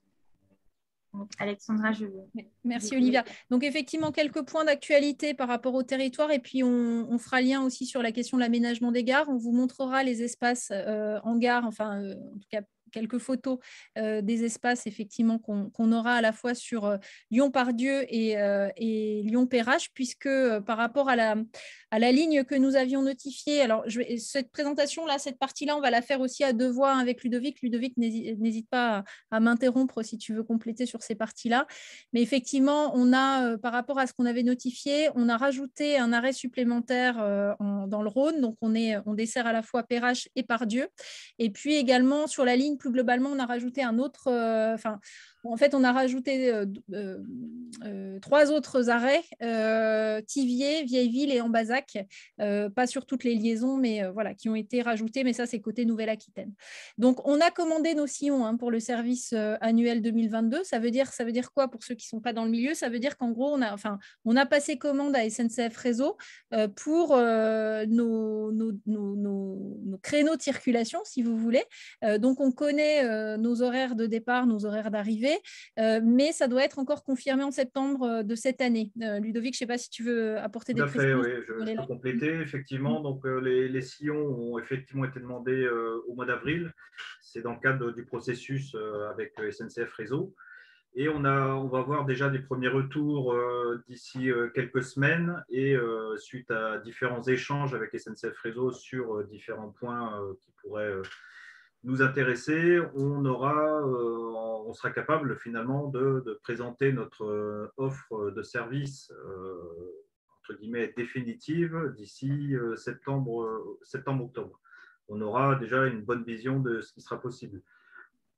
Donc, Alexandra, je vous... Merci Olivia. Donc effectivement, quelques points d'actualité par rapport au territoire et puis on fera lien aussi sur la question de l'aménagement des gares. On vous montrera les espaces en gare, enfin en tout cas quelques photos des espaces effectivement qu'on aura à la fois sur Lyon-Part-Dieu et Lyon Perrache, puisque par rapport à la ligne que nous avions notifiée, alors cette présentation là, cette partie là, on va la faire aussi à deux voix avec Ludovic. Ludovic, n'hésite pas à m'interrompre si tu veux compléter sur ces parties là, mais effectivement on a par rapport à ce qu'on avait notifié, on a rajouté un arrêt supplémentaire dans le Rhône, donc on dessert à la fois Perrache et Part-Dieu, et puis également sur la ligne plus globalement, on a rajouté un autre, on a rajouté trois autres arrêts, Thiviers, Vieilleville et Ambazac, pas sur toutes les liaisons, mais voilà, qui ont été rajoutées, mais ça c'est côté Nouvelle-Aquitaine. Donc on a commandé nos sillons pour le service annuel 2022, ça veut dire quoi pour ceux qui ne sont pas dans le milieu? Ça veut dire qu'en gros, on a passé commande à SNCF Réseau pour nos créneaux de circulation, si vous voulez. Donc on connaît nos horaires de départ, nos horaires d'arrivée, mais ça doit être encore confirmé en septembre de cette année. Ludovic, je ne sais pas si tu veux apporter des précisions. Tout à fait, oui, je peux compléter, effectivement. Donc, les sillons ont effectivement été demandés au mois d'avril. C'est dans le cadre du processus avec SNCF Réseau. Et on va voir déjà des premiers retours d'ici quelques semaines et suite à différents échanges avec SNCF Réseau sur différents points qui pourraient... nous intéresser, on sera capable finalement de présenter notre offre de service entre guillemets définitive d'ici septembre-octobre. On aura déjà une bonne vision de ce qui sera possible.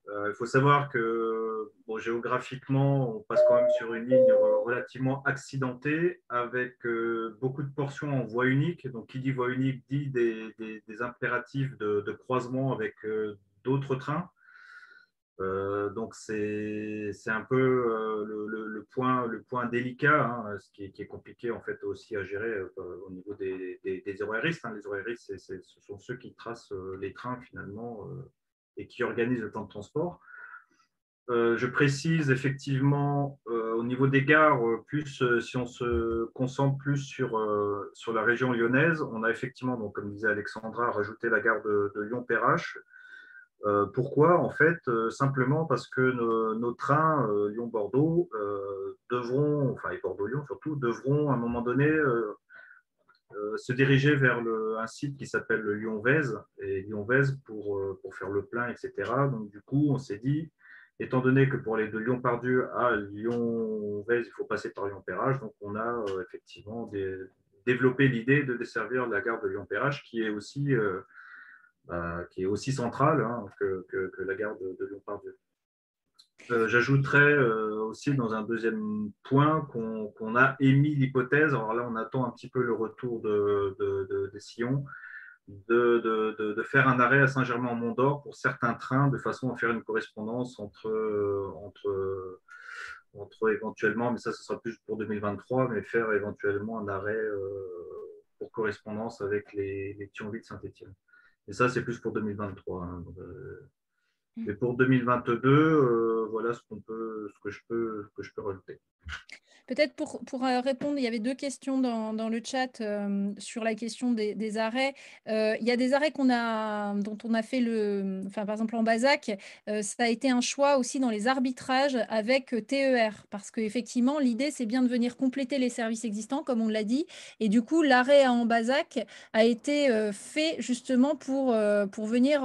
Il faut savoir que géographiquement, on passe quand même sur une ligne relativement accidentée avec beaucoup de portions en voie unique. Donc, qui dit voie unique dit des impératifs de croisement avec d'autres trains. Donc, c'est un peu le point délicat, ce qui est compliqué en fait aussi à gérer au niveau des horaires. Les horaires, ce sont ceux qui tracent les trains finalement et qui organise le plan de transport. Je précise effectivement au niveau des gares, si on se concentre plus sur la région lyonnaise, on a effectivement, donc, comme disait Alexandra, rajouté la gare de Lyon-Perrache. Pourquoi? En fait, simplement parce que nos trains Lyon-Bordeaux et Bordeaux-Lyon surtout, devront à un moment donné se diriger vers un site qui s'appelle Lyon-Vèze pour faire le plein, etc. Donc, du coup, on s'est dit, étant donné que pour aller de Lyon-Part-Dieu à Lyon-Vèze, il faut passer par Lyon-Perrache, donc on a effectivement développé l'idée de desservir la gare de Lyon-Perrache, qui est aussi centrale que la gare de Lyon-Part-Dieu. J'ajouterais aussi dans un deuxième point qu'on a émis l'hypothèse, alors là on attend un petit peu le retour des sillons, de faire un arrêt à Saint-Germain-en-Mont-d'Or pour certains trains de façon à faire une correspondance entre éventuellement, mais ça ce sera plus pour 2023, mais faire éventuellement un arrêt pour correspondance avec les Thionville de Saint-Étienne. Et ça c'est plus pour 2023. Mais pour 2022, voilà ce que je peux relever. Peut-être pour répondre, il y avait deux questions dans le chat sur la question des arrêts. Il y a des arrêts dont on a fait par exemple en Bazac, ça a été un choix aussi dans les arbitrages avec TER, parce qu'effectivement, l'idée, c'est bien de venir compléter les services existants, comme on l'a dit. Et du coup, l'arrêt en Bazac a été fait justement pour venir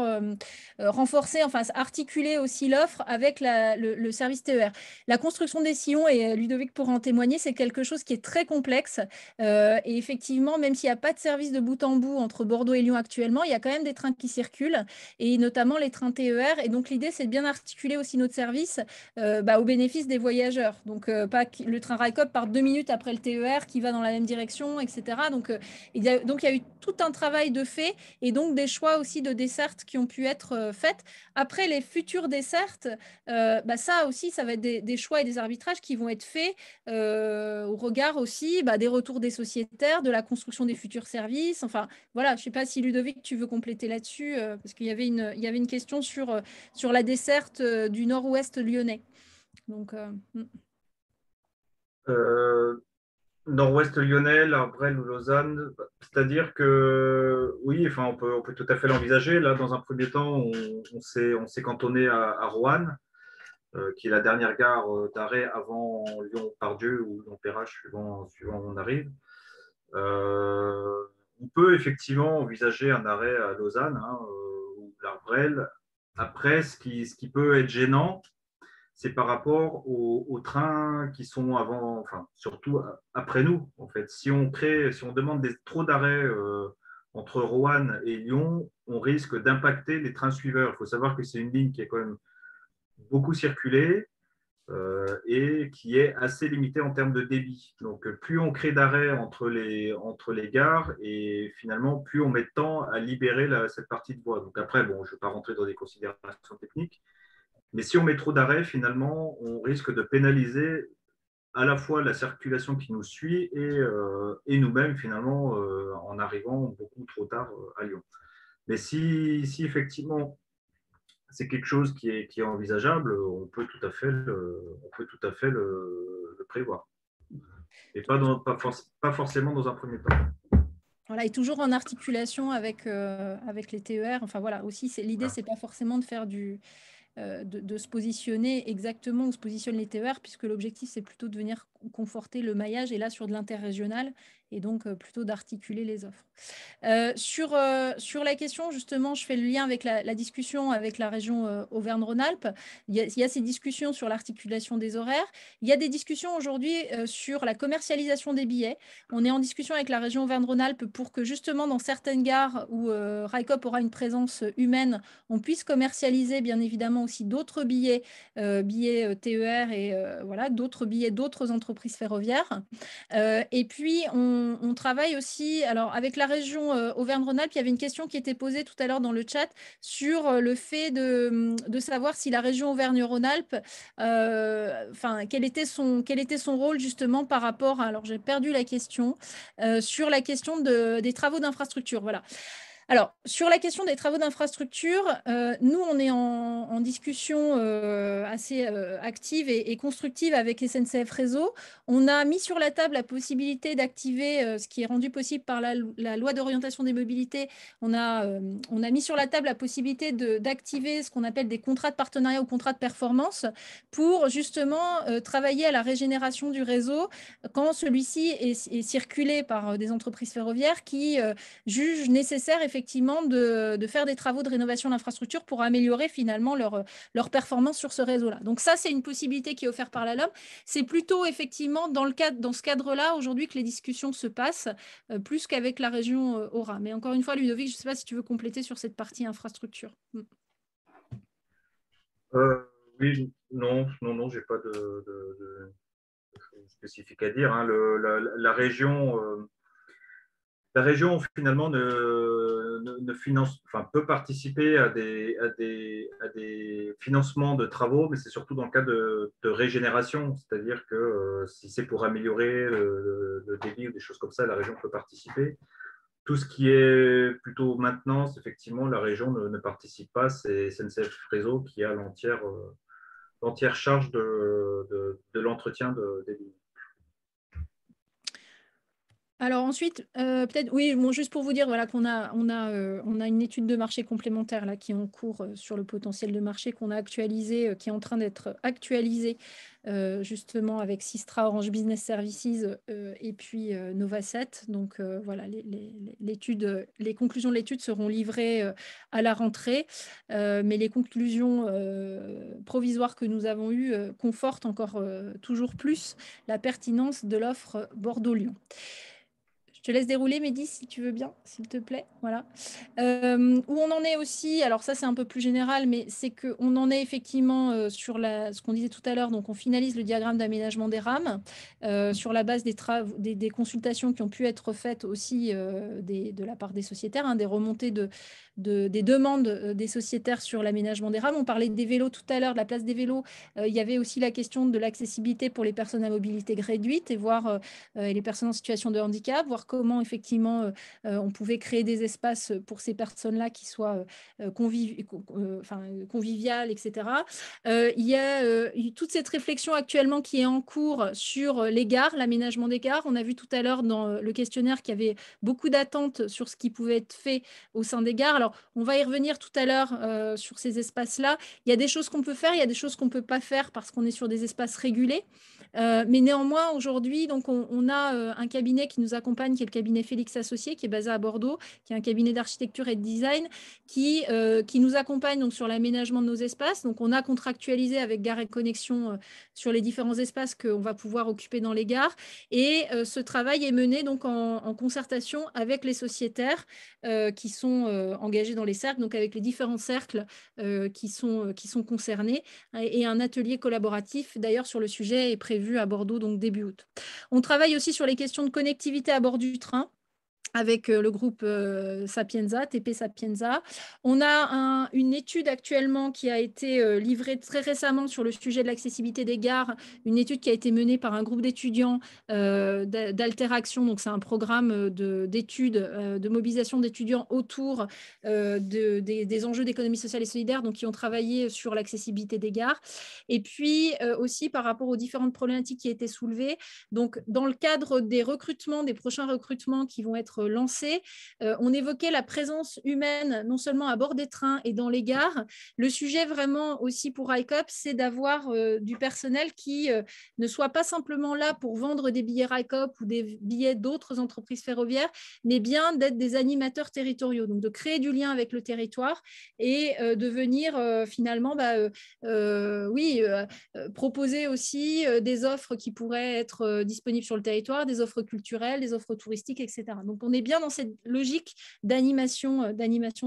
renforcer, articuler aussi l'offre avec le service TER. La construction des sillons, et Ludovic pour en témoigner, c'est quelque chose qui est très complexe et effectivement, même s'il n'y a pas de service de bout en bout entre Bordeaux et Lyon actuellement, il y a quand même des trains qui circulent et notamment les trains TER, et donc l'idée c'est de bien articuler aussi notre service au bénéfice des voyageurs, donc pas que le train RICOP part 2 minutes après le TER qui va dans la même direction, etc. Donc, il y a eu tout un travail de fait et donc des choix aussi de dessertes qui ont pu être faites. Après les futures dessertes, ça aussi, ça va être des choix et des arbitrages qui vont être faits au regard aussi des retours des sociétaires, de la construction des futurs services. Enfin, voilà, je ne sais pas si Ludovic, tu veux compléter là-dessus, parce qu'il y avait une question sur la desserte du nord-ouest lyonnais. Donc, nord-ouest lyonnais, L'Arbrel ou Lausanne, c'est-à-dire que oui, enfin, on peut tout à fait l'envisager. Là, dans un premier temps, on s'est cantonné à Roanne, qui est la dernière gare d'arrêt avant Lyon Part-Dieu ou Lyon Perrache, suivant où on arrive. On peut effectivement envisager un arrêt à Lausanne ou l'Arbrel. Après, ce qui peut être gênant, c'est par rapport aux trains qui sont avant, enfin surtout après nous, en fait. Si on demande trop d'arrêts entre Roanne et Lyon, on risque d'impacter les trains suiveurs. Il faut savoir que c'est une ligne qui est quand même beaucoup circulée et qui est assez limitée en termes de débit. Donc, plus on crée d'arrêts entre les gares et finalement, plus on met de temps à libérer cette partie de voie. Donc après, bon, je ne vais pas rentrer dans des considérations techniques. Mais si on met trop d'arrêts, finalement, on risque de pénaliser à la fois la circulation qui nous suit et nous-mêmes, finalement, en arrivant beaucoup trop tard à Lyon. Mais si effectivement, c'est quelque chose qui est envisageable, on peut tout à fait le prévoir. Et pas forcément dans un premier temps. Voilà, et toujours en articulation avec les TER. Enfin, voilà, aussi, l'idée, ce n'est pas forcément de faire de se positionner exactement où se positionnent les TER, puisque l'objectif, c'est plutôt de venir conforter le maillage, et là, sur de l'interrégional, et donc plutôt d'articuler les offres. Sur la question, justement, je fais le lien avec la discussion avec la région Auvergne-Rhône-Alpes. Il y a ces discussions sur l'articulation des horaires. Il y a des discussions aujourd'hui sur la commercialisation des billets. On est en discussion avec la région Auvergne-Rhône-Alpes pour que, justement, dans certaines gares où RICOP aura une présence humaine, on puisse commercialiser, bien évidemment, aussi d'autres billets, billets TER et voilà, d'autres billets d'autres entreprises ferroviaires. Et puis, on travaille aussi, alors avec la région Auvergne-Rhône-Alpes, il y avait une question qui était posée tout à l'heure dans le chat sur le fait de savoir si la région Auvergne-Rhône-Alpes, enfin, quel était son rôle justement par rapport à, alors j'ai perdu la question, sur la question des travaux d'infrastructure, voilà. Alors, sur la question des travaux d'infrastructure, nous, on est en discussion assez active et constructive avec SNCF Réseau. On a mis sur la table la possibilité d'activer ce qui est rendu possible par la loi d'orientation des mobilités. On a mis sur la table la possibilité d'activer ce qu'on appelle des contrats de partenariat ou contrats de performance pour justement travailler à la régénération du réseau quand celui-ci est circulé par des entreprises ferroviaires qui jugent nécessaire effectivement de faire des travaux de rénovation d'infrastructure pour améliorer finalement leur performance sur ce réseau-là. Donc ça, c'est une possibilité qui est offerte par la LOM. C'est plutôt effectivement dans ce cadre-là aujourd'hui que les discussions se passent, plus qu'avec la région Aura. Mais encore une fois, Ludovic, je ne sais pas si tu veux compléter sur cette partie infrastructure. Oui, non, je n'ai pas de spécifique à dire. Hein. La région... La région, finalement, ne finance, enfin, peut participer à des financements de travaux, mais c'est surtout dans le cas de régénération. C'est-à-dire que si c'est pour améliorer le débit ou des choses comme ça, la région peut participer. Tout ce qui est plutôt maintenance, effectivement, la région ne participe pas. C'est SNCF Réseau qui a l'entière charge de l'entretien des lignes. Alors ensuite, peut-être, oui, bon, juste pour vous dire voilà, qu'on a une étude de marché complémentaire là, qui est en cours sur le potentiel de marché qu'on a actualisé, qui est en train d'être actualisée justement avec Systra, Orange Business Services et puis Novasat. Donc voilà, les conclusions de l'étude seront livrées à la rentrée, mais les conclusions provisoires que nous avons eues confortent encore toujours plus la pertinence de l'offre Bordeaux-Lyon. te laisse dérouler, Mehdi, si tu veux bien, s'il te plaît. Voilà. Où on en est aussi, alors ça c'est un peu plus général, mais c'est qu'on en est effectivement sur ce qu'on disait tout à l'heure, donc on finalise le diagramme d'aménagement des rames sur la base des consultations qui ont pu être faites aussi de la part des sociétaires, hein, des remontées des demandes des sociétaires sur l'aménagement des rames. On parlait des vélos tout à l'heure, de la place des vélos. Il y avait aussi la question de l'accessibilité pour les personnes à mobilité réduite et voir les personnes en situation de handicap, voir comment effectivement on pouvait créer des espaces pour ces personnes-là qui soient conviviales, etc. Il y a toute cette réflexion actuellement qui est en cours sur les gares, l'aménagement des gares. On a vu tout à l'heure dans le questionnaire qu'il y avait beaucoup d'attentes sur ce qui pouvait être fait au sein des gares. Alors, on va y revenir tout à l'heure sur ces espaces-là. Il y a des choses qu'on peut faire, il y a des choses qu'on ne peut pas faire parce qu'on est sur des espaces régulés. Mais néanmoins, aujourd'hui, on a un cabinet qui nous accompagne, qui est le cabinet Félix Associé, qui est basé à Bordeaux, qui est un cabinet d'architecture et de design, qui nous accompagne donc, sur l'aménagement de nos espaces. Donc, on a contractualisé avec Gares et Connexions sur les différents espaces qu'on va pouvoir occuper dans les gares. Et ce travail est mené donc, en concertation avec les sociétaires qui sont engagés dans les cercles, donc avec les différents cercles qui sont concernés. Et un atelier collaboratif, d'ailleurs, sur le sujet est prévu à Bordeaux, donc début août. On travaille aussi sur les questions de connectivité à bord du train, avec le groupe Sapienza, TP Sapienza. On a une étude actuellement qui a été livrée très récemment sur le sujet de l'accessibilité des gares, une étude qui a été menée par un groupe d'étudiants d'Alteraction, donc c'est un programme de mobilisation d'étudiants autour des enjeux d'économie sociale et solidaire, donc qui ont travaillé sur l'accessibilité des gares. Et puis aussi par rapport aux différentes problématiques qui étaient soulevées, donc dans le cadre des recrutements, des prochains recrutements qui vont être lancé. On évoquait la présence humaine, non seulement à bord des trains et dans les gares. Le sujet vraiment aussi pour RICOP, c'est d'avoir du personnel qui ne soit pas simplement là pour vendre des billets RICOP ou des billets d'autres entreprises ferroviaires, mais bien d'être des animateurs territoriaux, donc de créer du lien avec le territoire et de venir finalement proposer aussi des offres qui pourraient être disponibles sur le territoire, des offres culturelles, des offres touristiques, etc. Donc, on est bien dans cette logique d'animation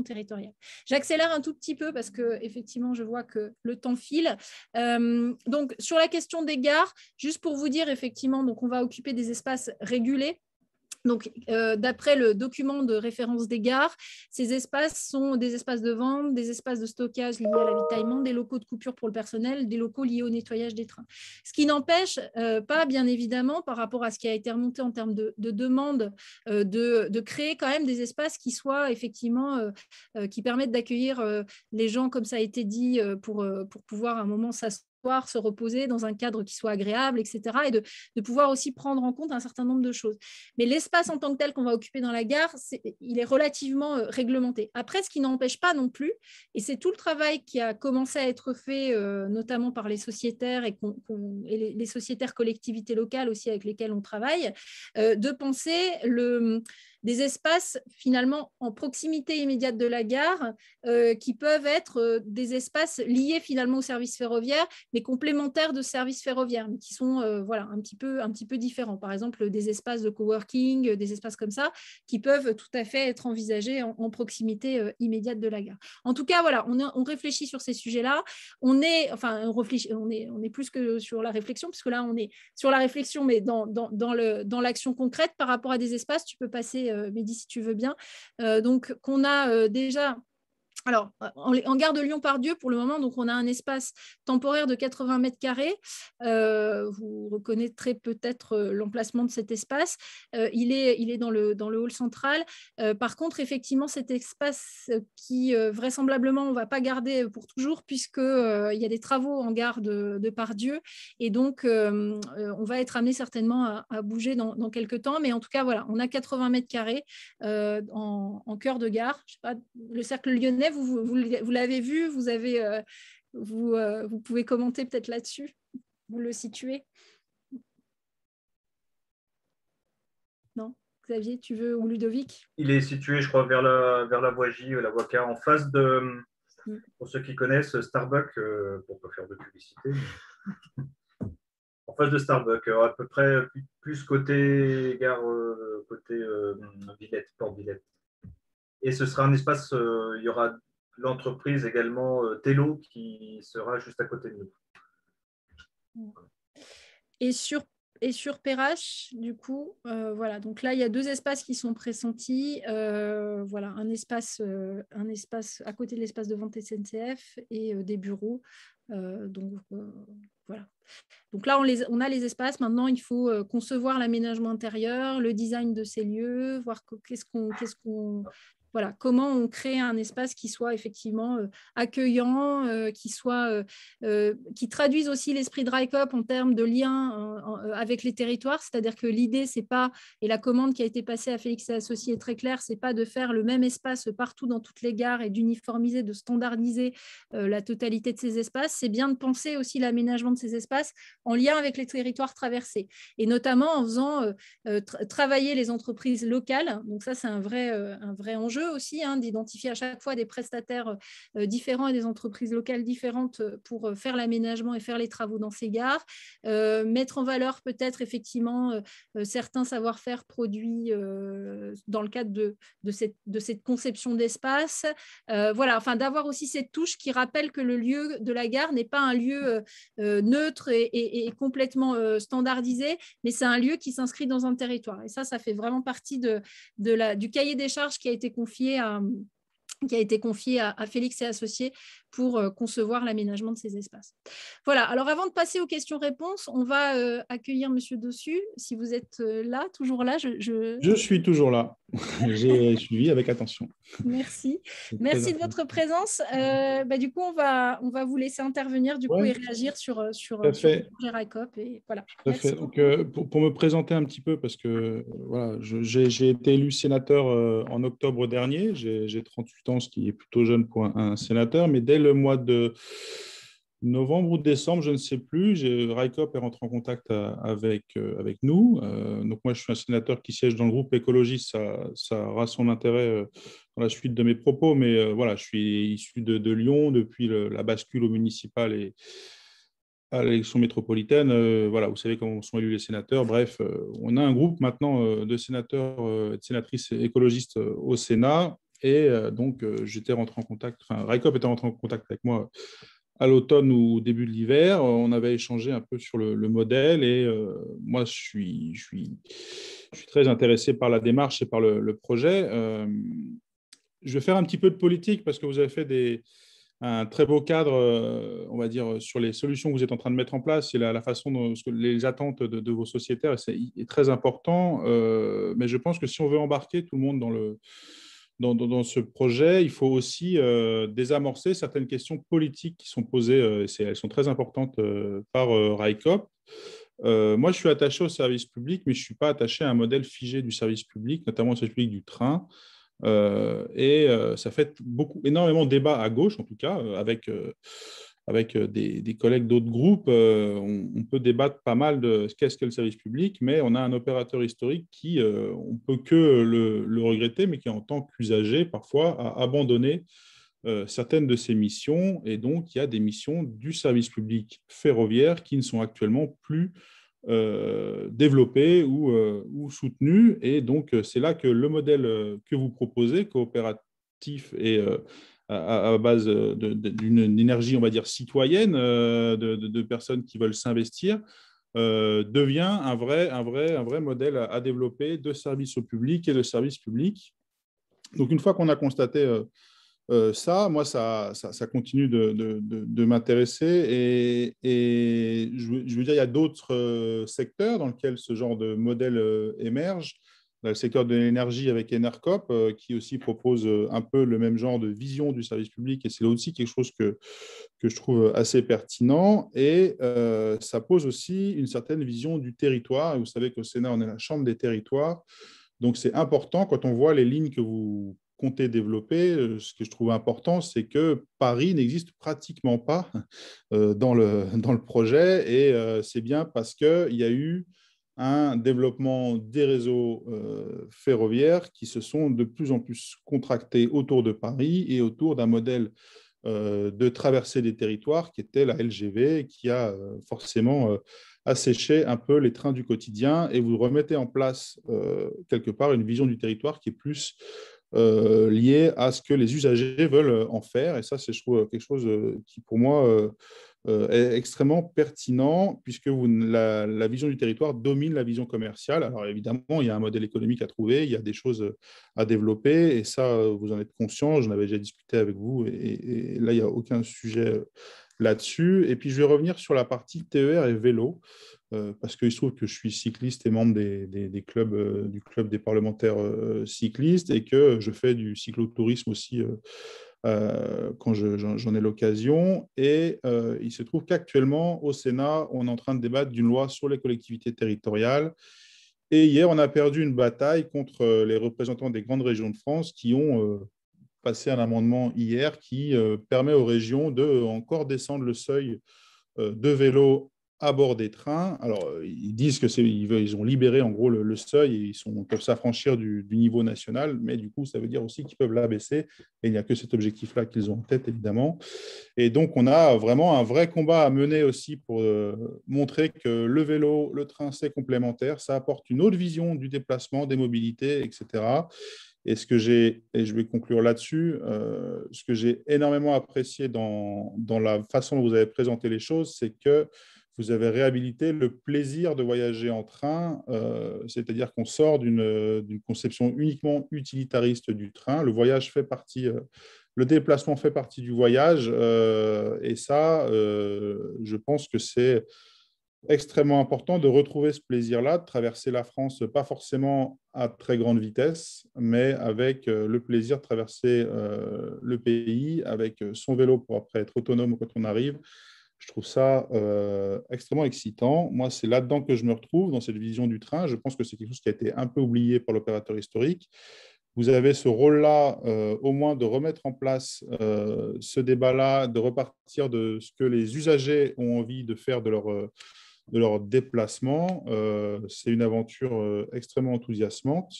territoriale. J'accélère un tout petit peu parce que effectivement, je vois que le temps file. Donc, sur la question des gares, juste pour vous dire, effectivement, donc on va occuper des espaces régulés. Donc, d'après le document de référence des gares, ces espaces sont des espaces de vente, des espaces de stockage liés à l'avitaillement, des locaux de coupure pour le personnel, des locaux liés au nettoyage des trains. Ce qui n'empêche pas, bien évidemment, par rapport à ce qui a été remonté en termes de demande, de créer quand même des espaces qui soient effectivement, qui permettent d'accueillir les gens, comme ça a été dit, pour pouvoir à un moment s'asseoir, se reposer dans un cadre qui soit agréable, etc. et de pouvoir aussi prendre en compte un certain nombre de choses. Mais l'espace en tant que tel qu'on va occuper dans la gare, il est relativement réglementé. Après, ce qui n'empêche pas non plus, et c'est tout le travail qui a commencé à être fait, notamment par les sociétaires et les sociétaires collectivités locales aussi avec lesquelles on travaille, de penser des espaces finalement en proximité immédiate de la gare qui peuvent être des espaces liés finalement au service ferroviaire, mais complémentaires de services ferroviaires, mais qui sont un petit peu différents. Par exemple, des espaces de coworking, des espaces comme ça, qui peuvent tout à fait être envisagés en proximité immédiate de la gare. En tout cas, voilà, on réfléchit sur ces sujets-là. On est plus que sur la réflexion, puisque là, on est sur la réflexion, mais dans l'action concrète par rapport à des espaces. Tu peux passer, Mehdi, si tu veux bien, donc qu'on a déjà. Alors, en gare de Lyon-Part-Dieu, pour le moment, donc on a un espace temporaire de 80 mètres carrés. Vous reconnaîtrez peut-être l'emplacement de cet espace. Il est dans le hall central. Par contre, effectivement, cet espace qui, vraisemblablement, on ne va pas garder pour toujours, puisqu'il y a des travaux en gare de Part-Dieu. Et donc, on va être amené certainement à bouger dans quelques temps. Mais en tout cas, voilà, on a 80 mètres carrés en cœur de gare. Je sais pas, le cercle lyonnais, vous l'avez vu, vous pouvez commenter peut-être là-dessus, vous le situez. Non, Xavier, tu veux, ou Ludovic? Il est situé, je crois, vers la voie J, la voie K, en face de, pour ceux qui connaissent, Starbucks, pour ne pas faire de publicité, en face de Starbucks, à peu près plus côté gare, côté Villette, Port Villette. Et ce sera un espace, il y aura l'entreprise également Tello qui sera juste à côté de nous. Et sur Perrache, du coup, voilà. Donc là, il y a deux espaces qui sont pressentis. Voilà, un espace à côté de l'espace de vente SNCF et des bureaux. Voilà. Donc là, on a les espaces. Maintenant, il faut concevoir l'aménagement intérieur, le design de ces lieux, voir voilà, comment on crée un espace qui soit effectivement accueillant, qui traduise aussi l'esprit de RICOP en termes de lien avec les territoires. C'est-à-dire que l'idée, c'est pas, et la commande qui a été passée à Félix Associé est très claire, c'est pas de faire le même espace partout dans toutes les gares et d'uniformiser, de standardiser la totalité de ces espaces. C'est bien de penser aussi l'aménagement de ces espaces en lien avec les territoires traversés, et notamment en faisant travailler les entreprises locales. Donc ça, c'est un vrai enjeu aussi, hein, d'identifier à chaque fois des prestataires différents et des entreprises locales différentes pour faire l'aménagement et faire les travaux dans ces gares, mettre en valeur peut-être effectivement certains savoir-faire produits dans le cadre de cette conception d'espace, voilà, enfin d'avoir aussi cette touche qui rappelle que le lieu de la gare n'est pas un lieu neutre et complètement standardisé, mais c'est un lieu qui s'inscrit dans un territoire, et ça fait vraiment partie du cahier des charges qui a été confié à Félix et Associés pour concevoir l'aménagement de ces espaces. Voilà, alors avant de passer aux questions-réponses, on va accueillir Monsieur Dossu, si vous êtes là, toujours là. Je suis toujours là, j'ai suivi avec attention. Merci, merci de votre présence. Du coup, on va vous laisser intervenir du coup, et réagir sur le projet RICOP. Et voilà. Tout à fait. Donc, pour me présenter un petit peu, parce que voilà, j'ai été élu sénateur en octobre dernier, j'ai 38 ans, ce qui est plutôt jeune pour un sénateur, mais dès le mois de novembre ou décembre, je ne sais plus, RICOP est rentré en contact avec nous. Donc moi, je suis un sénateur qui siège dans le groupe écologiste, ça aura son intérêt dans la suite de mes propos, mais voilà, je suis issu de Lyon depuis la bascule au municipal et à l'élection métropolitaine. Voilà, vous savez comment sont élus les sénateurs. Bref, on a un groupe maintenant de sénateurs et de sénatrices écologistes au Sénat. Et donc, RICOP était rentré en contact avec moi à l'automne ou au début de l'hiver. On avait échangé un peu sur le modèle, et moi, je suis très intéressé par la démarche et par le projet. Je vais faire un petit peu de politique parce que vous avez fait un très beau cadre, on va dire, sur les solutions que vous êtes en train de mettre en place et la façon dont les attentes de vos sociétaires, c'est très important. Mais je pense que si on veut embarquer tout le monde dans ce projet, il faut aussi désamorcer certaines questions politiques qui sont posées, elles sont très importantes par RICOP. Moi, je suis attaché au service public, mais je ne suis pas attaché à un modèle figé du service public, notamment au service public du train. Ça fait énormément de débats à gauche, en tout cas, avec des collègues d'autres groupes. On peut débattre pas mal de qu'est-ce que le service public, mais on a un opérateur historique qui, on ne peut que le regretter, mais qui en tant qu'usager, parfois, a abandonné certaines de ses missions. Et donc, il y a des missions du service public ferroviaire qui ne sont actuellement plus développées ou soutenues. Et donc, c'est là que le modèle que vous proposez, coopératif et à base d'une énergie, on va dire, citoyenne, de personnes qui veulent s'investir, devient un vrai modèle à développer de service au public et de service public. Donc, une fois qu'on a constaté ça, moi, ça continue de m'intéresser. Et je veux dire, il y a d'autres secteurs dans lesquels ce genre de modèle émerge. Le secteur de l'énergie avec Enercop, qui aussi propose un peu le même genre de vision du service public, et c'est là aussi quelque chose que je trouve assez pertinent, et ça pose aussi une certaine vision du territoire, et vous savez qu'au Sénat, on est la chambre des territoires, donc c'est important, quand on voit les lignes que vous comptez développer, ce que je trouve important, c'est que Paris n'existe pratiquement pas dans le projet, et c'est bien parce qu'il y a eu un développement des réseaux ferroviaires qui se sont de plus en plus contractés autour de Paris et autour d'un modèle de traversée des territoires qui était la LGV, qui a forcément assécher un peu les trains du quotidien et vous remettez en place quelque part une vision du territoire qui est plus liée à ce que les usagers veulent en faire. Et ça, c'est, je trouve, quelque chose qui, pour moi, est extrêmement pertinent, puisque la vision du territoire domine la vision commerciale. Alors évidemment, il y a un modèle économique à trouver, il y a des choses à développer, et ça, vous en êtes conscient, j'en avais déjà discuté avec vous, et là, il n'y a aucun sujet là-dessus. Et puis, je vais revenir sur la partie TER et vélo, parce qu'il se trouve que je suis cycliste et membre des clubs, du club des parlementaires cyclistes, et que je fais du cyclotourisme aussi quand j'en ai l'occasion. Et il se trouve qu'actuellement, au Sénat, on est en train de débattre d'une loi sur les collectivités territoriales. Et hier, on a perdu une bataille contre les représentants des grandes régions de France qui ont passé un amendement hier qui permet aux régions de encore descendre le seuil de vélo à bord des trains. Alors, ils disent qu'ils ont libéré en gros le seuil et ils peuvent s'affranchir du niveau national, mais du coup, ça veut dire aussi qu'ils peuvent l'abaisser, et il n'y a que cet objectif-là qu'ils ont en tête, évidemment. Et donc, on a vraiment un vrai combat à mener aussi pour montrer que le vélo, le train, c'est complémentaire, ça apporte une autre vision du déplacement, des mobilités, etc. Et je vais conclure là-dessus, ce que j'ai énormément apprécié dans la façon dont vous avez présenté les choses, c'est que vous avez réhabilité le plaisir de voyager en train, c'est-à-dire qu'on sort d'une conception uniquement utilitariste du train. Le voyage fait partie, le déplacement fait partie du voyage, et ça, je pense que c'est extrêmement important de retrouver ce plaisir-là, de traverser la France, pas forcément à très grande vitesse, mais avec le plaisir de traverser le pays, avec son vélo pour après être autonome quand on arrive. Je trouve ça extrêmement excitant. Moi, c'est là-dedans que je me retrouve, dans cette vision du train. Je pense que c'est quelque chose qui a été un peu oublié par l'opérateur historique. Vous avez ce rôle-là, au moins, de remettre en place ce débat-là, de repartir de ce que les usagers ont envie de faire de leur déplacement. C'est une aventure extrêmement enthousiasmante.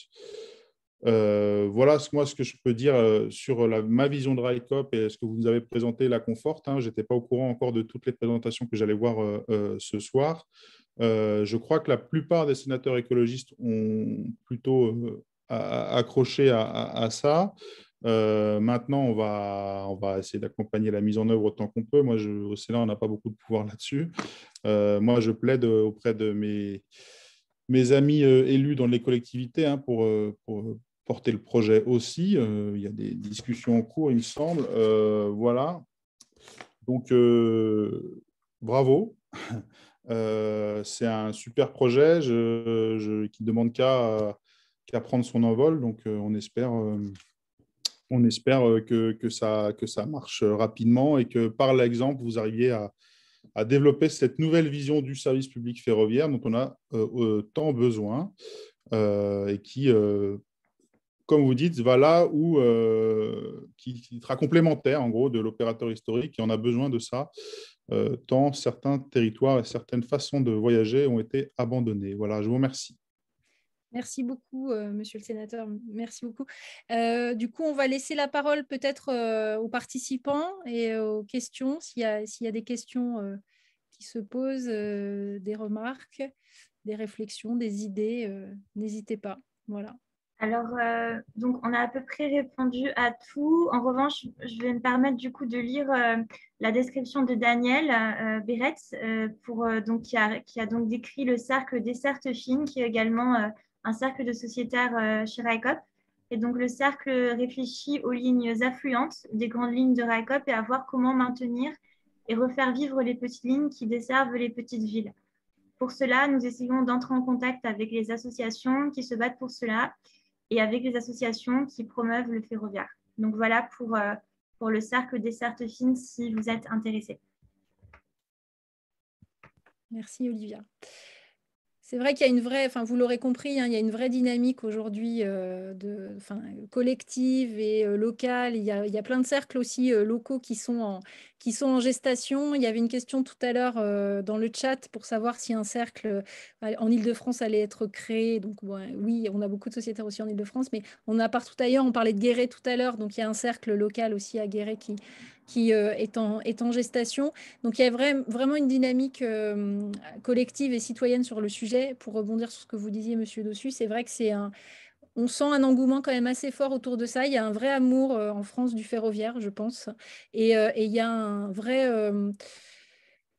Voilà moi ce que je peux dire sur ma vision de RICOP et ce que vous nous avez présenté la conforte, hein. Je n'étais pas au courant encore de toutes les présentations que j'allais voir ce soir. Je crois que la plupart des sénateurs écologistes ont plutôt accroché à ça. Maintenant, on va essayer d'accompagner la mise en œuvre autant qu'on peut. Moi, au Sénat, on n'a pas beaucoup de pouvoir là-dessus. Moi, je plaide auprès de mes amis élus dans les collectivités, hein, pour porter le projet aussi. Il y a des discussions en cours, il me semble. Voilà. Donc, bravo. C'est un super projet qui ne demande qu'à prendre son envol. Donc, on espère que ça marche rapidement et que, par l'exemple, vous arriviez à développer cette nouvelle vision du service public ferroviaire dont on a tant besoin, et qui, comme vous dites, va là où qui sera complémentaire en gros de l'opérateur historique, et on a besoin de ça, tant certains territoires et certaines façons de voyager ont été abandonnés. Voilà, je vous remercie. Merci beaucoup, monsieur le sénateur. Merci beaucoup. Du coup, on va laisser la parole peut-être aux participants et aux questions, s'il y a des questions qui se posent, des remarques, des réflexions, des idées, n'hésitez pas. Voilà. Alors, donc, on a à peu près répondu à tout. En revanche, je vais me permettre du coup de lire la description de Daniel Béretz, qui a donc décrit le cercle des certes fines, qui est également un cercle de sociétaires chez RICOP. Et donc, le cercle réfléchit aux lignes affluentes des grandes lignes de RICOP et à voir comment maintenir et refaire vivre les petites lignes qui desservent les petites villes. Pour cela, nous essayons d'entrer en contact avec les associations qui se battent pour cela et avec les associations qui promeuvent le ferroviaire. Donc, voilà pour le cercle des certes fines, si vous êtes intéressés. Merci, Olivia. C'est vrai qu'il y a une vraie, enfin vous l'aurez compris, hein, il y a une vraie dynamique aujourd'hui collective et locale. Il y a plein de cercles aussi locaux qui sont qui sont en gestation. Il y avait une question tout à l'heure dans le chat pour savoir si un cercle en Ile-de-France allait être créé. Donc ouais, oui, on a beaucoup de sociétaires aussi en Ile-de-France, mais on a partout ailleurs. On parlait de Guéret tout à l'heure, donc il y a un cercle local aussi à Guéret qui est en gestation. Donc, il y a vraiment une dynamique collective et citoyenne sur le sujet. Pour rebondir sur ce que vous disiez, Monsieur Dossu, c'est vrai que on sent un engouement quand même assez fort autour de ça. Il y a un vrai amour en France du ferroviaire, je pense. Et il y a un vrai...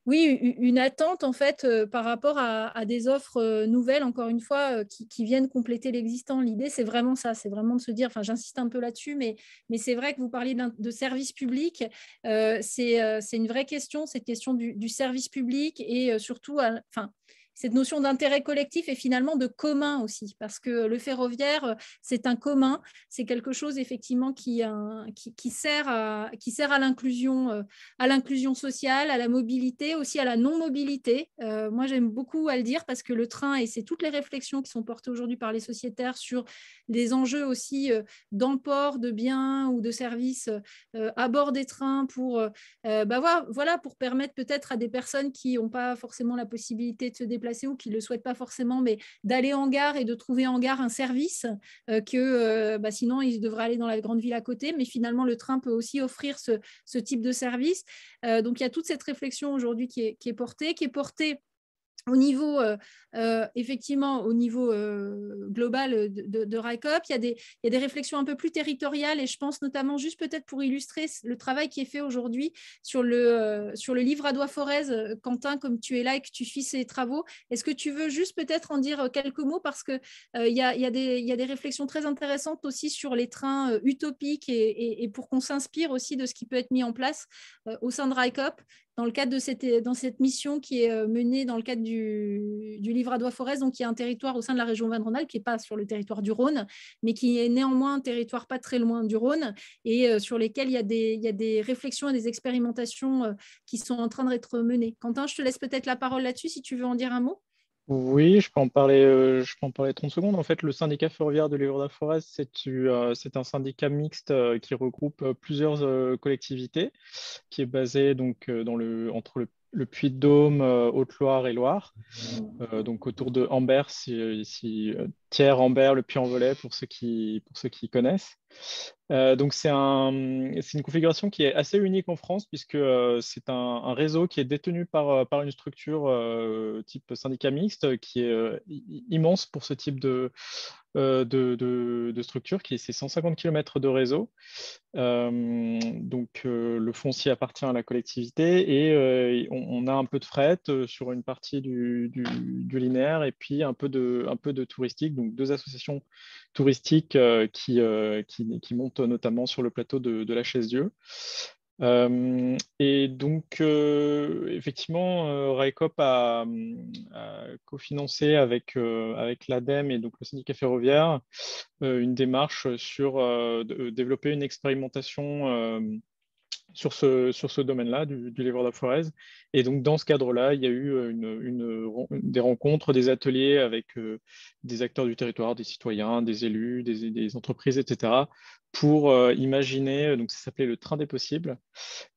Oui, une attente en fait par rapport à des offres nouvelles, encore une fois, qui viennent compléter l'existant. L'idée, c'est vraiment ça, c'est vraiment de se dire, enfin j'insiste un peu là-dessus, mais c'est vrai que vous parliez de service public, c'est une vraie question, cette question du service public et surtout, enfin, cette notion d'intérêt collectif et finalement de commun aussi, parce que le ferroviaire, c'est un commun, c'est quelque chose effectivement qui sert à l'inclusion sociale, à la mobilité, aussi à la non-mobilité. Moi, j'aime beaucoup à le dire parce que le train, et c'est toutes les réflexions qui sont portées aujourd'hui par les sociétaires sur des enjeux aussi d'emport de biens ou de services à bord des trains pour, voilà, pour permettre peut-être à des personnes qui n'ont pas forcément la possibilité de se déplacer ou qui ne le souhaitent pas forcément, mais d'aller en gare et de trouver en gare un service sinon ils devraient aller dans la grande ville à côté, mais finalement le train peut aussi offrir ce type de service. Donc il y a toute cette réflexion aujourd'hui qui est portée au niveau, effectivement, au niveau global de RICOP. Il y a des réflexions un peu plus territoriales et je pense notamment, juste peut-être pour illustrer le travail qui est fait aujourd'hui sur le Livradois-Forez. Quentin, comme tu es là et que tu suis ces travaux, est-ce que tu veux juste peut-être en dire quelques mots, parce que il y a des réflexions très intéressantes aussi sur les trains utopiques et pour qu'on s'inspire aussi de ce qui peut être mis en place au sein de RICOP. Dans le cadre de cette mission qui est menée dans le cadre du Livradois-Forez, donc qui est un territoire au sein de la région Auvergne-Rhône-Alpes qui n'est pas sur le territoire du Rhône, mais qui est néanmoins un territoire pas très loin du Rhône et sur lesquels il y a des réflexions et des expérimentations qui sont en train d'être menées. Quentin, je te laisse peut-être la parole là-dessus si tu veux en dire un mot. Oui, je peux en parler 30 secondes. En fait, le syndicat ferroviaire de Livradois-Forez, c'est un syndicat mixte qui regroupe plusieurs collectivités, qui est basé donc, entre le Puy-de-Dôme, Haute-Loire et Loire, donc autour de Ambert, Thiers-Ambert, le Puy-en-Velay, pour ceux qui connaissent. Donc c'est une configuration qui est assez unique en France, puisque c'est un réseau qui est détenu par une structure type syndicat mixte, qui est immense pour ce type de structure, c'est 150 km de réseau. Le foncier appartient à la collectivité et on a un peu de fret sur une partie du linéaire et puis un peu de touristique, donc deux associations touristiques qui montent notamment sur le plateau de la Chaise-Dieu. Effectivement, RICOP a cofinancé avec l'ADEME et donc le syndicat ferroviaire une démarche sur développer une expérimentation sur ce domaine-là du Livradois-Forez. Et donc, dans ce cadre-là, il y a eu des rencontres, des ateliers avec des acteurs du territoire, des citoyens, des élus, des entreprises, etc., pour imaginer, donc ça s'appelait le train des possibles,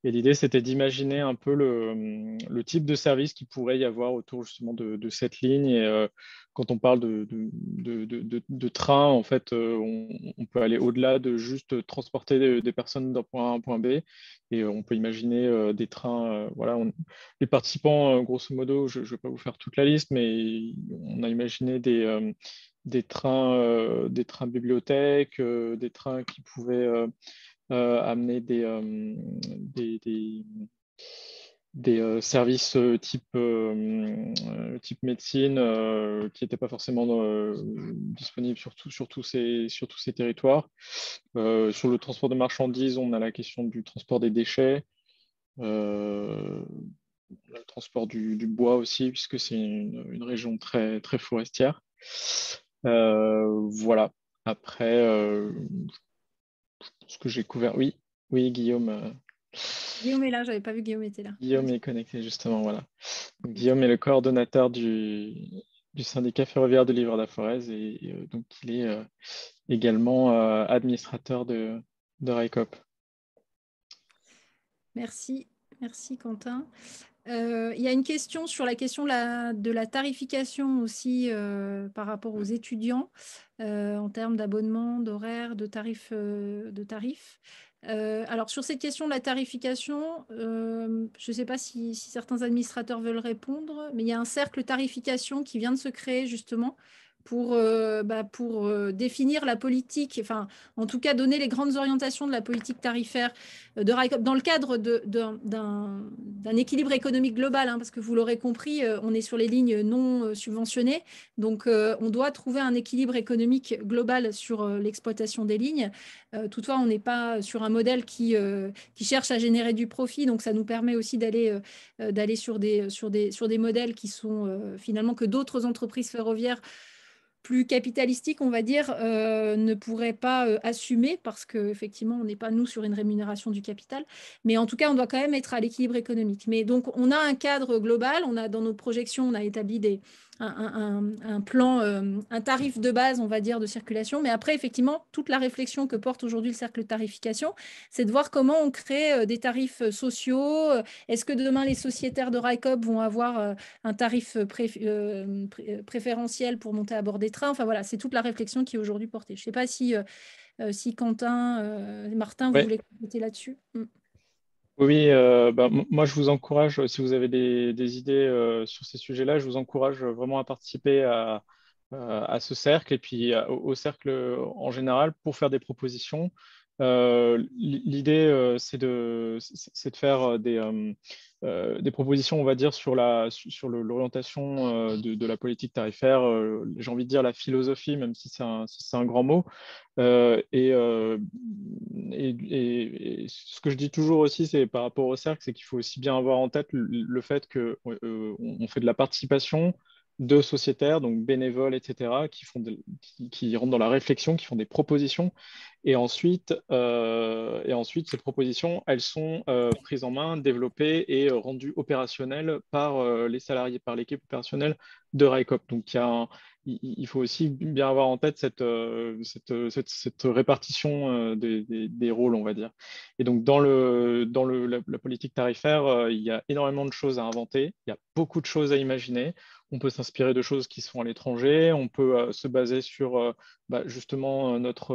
et l'idée c'était d'imaginer un peu le type de service qu'il pourrait y avoir autour justement de cette ligne. Et quand on parle de train, en fait, on peut aller au-delà de juste transporter des personnes d'un point A à un point B, et on peut imaginer des trains, voilà, les participants, grosso modo, je ne vais pas vous faire toute la liste, mais on a imaginé des trains bibliothèques, des trains qui pouvaient amener des services type médecine qui n'étaient pas forcément disponibles sur tous ces territoires. Sur le transport de marchandises, on a la question du transport des déchets, le transport du bois aussi, puisque c'est une région très, très forestière. Voilà, après ce que j'ai couvert, oui Guillaume Guillaume est là, j'avais pas vu Guillaume était là. Guillaume est connecté justement, voilà. Donc, Guillaume est le coordonnateur du syndicat ferroviaire de Livradois-Forez et donc il est également administrateur de RICOP. Merci Merci Quentin. Il y a une question sur la question de la tarification aussi par rapport aux étudiants en termes d'abonnement, d'horaire, de tarifs. Alors sur cette question de la tarification, je ne sais pas si certains administrateurs veulent répondre, mais il y a un cercle tarification qui vient de se créer justement pour définir la politique, enfin, en tout cas, donner les grandes orientations de la politique tarifaire de RICOP dans le cadre d'un équilibre économique global, hein, parce que vous l'aurez compris, on est sur les lignes non subventionnées, donc on doit trouver un équilibre économique global sur l'exploitation des lignes. Toutefois, on n'est pas sur un modèle qui cherche à générer du profit, donc ça nous permet aussi d'aller sur des modèles qui sont finalement que d'autres entreprises ferroviaires plus capitalistique, on va dire, ne pourrait pas assumer parce qu'effectivement, on n'est pas, nous, sur une rémunération du capital. Mais en tout cas, on doit quand même être à l'équilibre économique. Mais donc, on a un cadre global. On a, dans nos projections, on a établi un plan, un tarif de base, on va dire, de circulation. Mais après, effectivement, toute la réflexion que porte aujourd'hui le cercle de tarification, c'est de voir comment on crée des tarifs sociaux. Est-ce que demain, les sociétaires de RICOP vont avoir un tarif préférentiel pour monter à bord des trains? Enfin, voilà, c'est toute la réflexion qui est aujourd'hui portée. Je ne sais pas si Quentin et Martin, vous voulez compléter là-dessus. Oui, moi je vous encourage, si vous avez des idées sur ces sujets-là, je vous encourage vraiment à participer à ce cercle et puis au cercle en général pour faire des propositions. L'idée, c'est de faire des propositions, on va dire, sur l'orientation de la politique tarifaire, j'ai envie de dire la philosophie, même si c'est un grand mot. Et ce que je dis toujours aussi, c'est par rapport au cercle, c'est qu'il faut aussi bien avoir en tête le fait qu'on fait de la participation de sociétaires, donc bénévoles, etc., qui rentrent dans la réflexion, qui font des propositions. Et ensuite, ces propositions, elles sont prises en main, développées et rendues opérationnelles par les salariés, par l'équipe opérationnelle de RICOP. Donc, il faut aussi bien avoir en tête cette répartition des rôles, on va dire. Et donc, dans la politique tarifaire, il y a énormément de choses à inventer, il y a beaucoup de choses à imaginer. On peut s'inspirer de choses qui se font à l'étranger, on peut se baser sur justement notre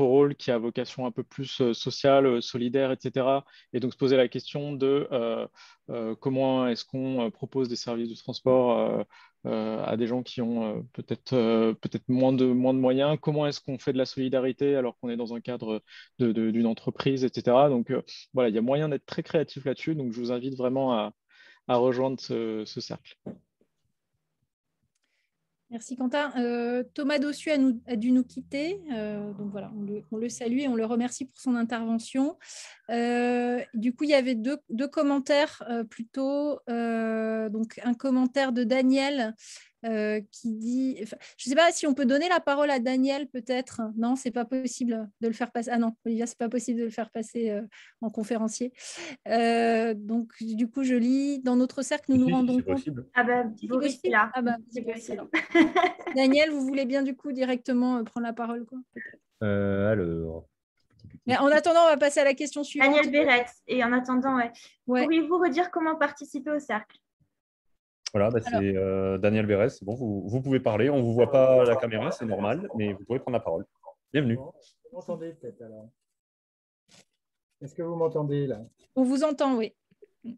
rôle qui a vocation un peu plus sociale, solidaire, etc. Et donc se poser la question de comment est-ce qu'on propose des services de transport à des gens qui ont peut-être moins de moyens, comment est-ce qu'on fait de la solidarité alors qu'on est dans un cadre d'une entreprise, etc. Donc voilà, il y a moyen d'être très créatif là-dessus, donc je vous invite vraiment à rejoindre ce cercle. Merci Quentin. Thomas Dossu a dû nous quitter, donc voilà, on le salue et on le remercie pour son intervention. Du coup, il y avait deux commentaires plutôt. Donc un commentaire de Daniel qui dit, enfin, je ne sais pas si on peut donner la parole à Daniel peut-être. Non, c'est pas possible de le faire passer. Ah non, Olivia, c'est pas possible de le faire passer en conférencier. Donc du coup, je lis, dans notre cercle, nous rendons compte. Possible. Ah ben, Boris est là. Ah ben, c'est possible. Daniel, vous voulez bien du coup directement prendre la parole, quoi. Alors. Mais en attendant, on va passer à la question suivante. Daniel Bérette. Et en attendant, ouais. Pourriez-vous redire comment participer au cercle? Voilà, c'est Daniel Bérez. Bon, vous pouvez parler, on ne vous voit pas à la caméra, c'est normal, mais vous pouvez prendre la parole. Bienvenue. Vous m'entendez peut-être alors? Est-ce que vous m'entendez là? On vous entend, oui.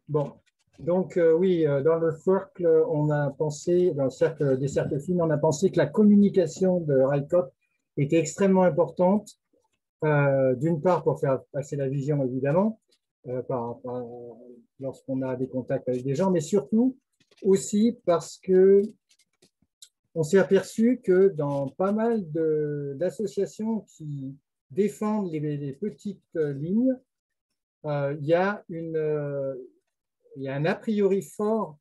Bon, donc oui, dans le cercle, on a pensé, dans le cercle des cercles fines, on a pensé que la communication de RICOP était extrêmement importante, d'une part pour faire passer la vision évidemment, lorsqu'on a des contacts avec des gens, mais surtout aussi parce que on s'est aperçu que dans pas mal d'associations qui défendent les petites lignes, il y a un a priori fort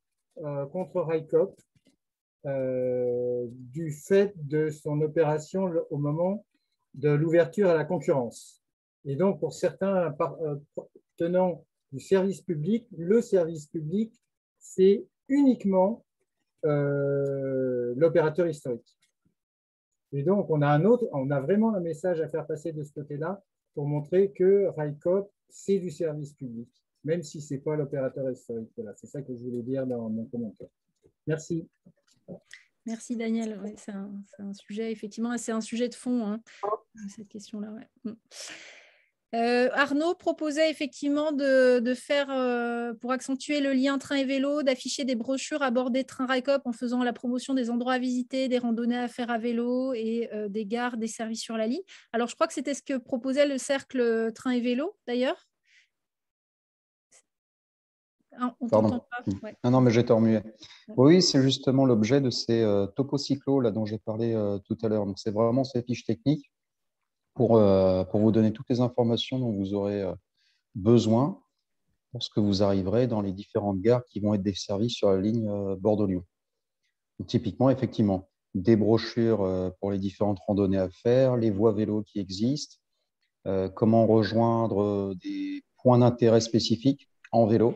contre RICOP du fait de son opération au moment de l'ouverture à la concurrence. Et donc, pour certains tenants du service public, le service public, c'est uniquement l'opérateur historique. Et donc, on a vraiment un message à faire passer de ce côté-là pour montrer que RICOP, c'est du service public. même si ce n'est pas l'opérateur historique. Voilà, c'est ça que je voulais dire dans mon commentaire. Merci. Merci Daniel, ouais, c'est un sujet effectivement, c'est un sujet de fond hein, cette question-là. Ouais. Arnaud proposait effectivement de faire, pour accentuer le lien train et vélo, d'afficher des brochures à bord des trains RICOP en faisant la promotion des endroits à visiter, des randonnées à faire à vélo et des gares, des services sur la ligne. Alors je crois que c'était ce que proposait le cercle train et vélo d'ailleurs. Ah, on t'entend pas. Ouais. Ah non, mais j'étais en muet. Oui, c'est justement l'objet de ces topocyclos là, dont j'ai parlé tout à l'heure. C'est vraiment ces fiches techniques pour vous donner toutes les informations dont vous aurez besoin lorsque vous arriverez dans les différentes gares qui vont être desservies sur la ligne Bordeaux-Lyon. Typiquement, effectivement, des brochures pour les différentes randonnées à faire, les voies vélo qui existent, comment rejoindre des points d'intérêt spécifiques en vélo.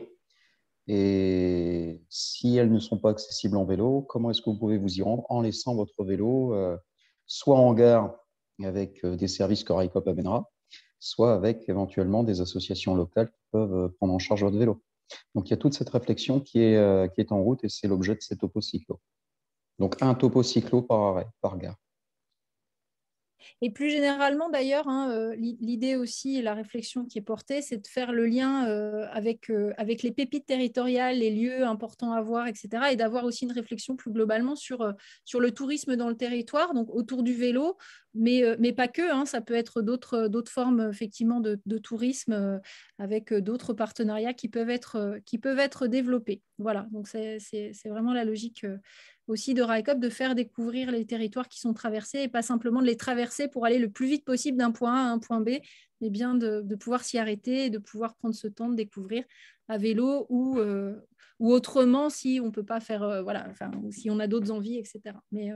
Et si elles ne sont pas accessibles en vélo, comment est-ce que vous pouvez vous y rendre en laissant votre vélo soit en gare avec des services que RICOP amènera, soit avec éventuellement des associations locales qui peuvent prendre en charge votre vélo. Donc, il y a toute cette réflexion qui est en route et c'est l'objet de ces topocyclos. Donc, un topocyclo par arrêt, par gare. Et plus généralement, d'ailleurs, hein, l'idée aussi et la réflexion qui est portée, c'est de faire le lien avec les pépites territoriales, les lieux importants à voir, etc. Et d'avoir aussi une réflexion plus globalement sur le tourisme dans le territoire, donc autour du vélo, mais pas que. Hein, ça peut être d'autres formes effectivement de tourisme avec d'autres partenariats qui peuvent être développés. Voilà, donc c'est vraiment la logique aussi de RICOP, de faire découvrir les territoires qui sont traversés et pas simplement de les traverser pour aller le plus vite possible d'un point A à un point B, mais bien de pouvoir s'y arrêter et de pouvoir prendre ce temps de découvrir à vélo ou autrement si on peut pas faire, voilà, enfin, ou si on a d'autres envies, etc. Mais,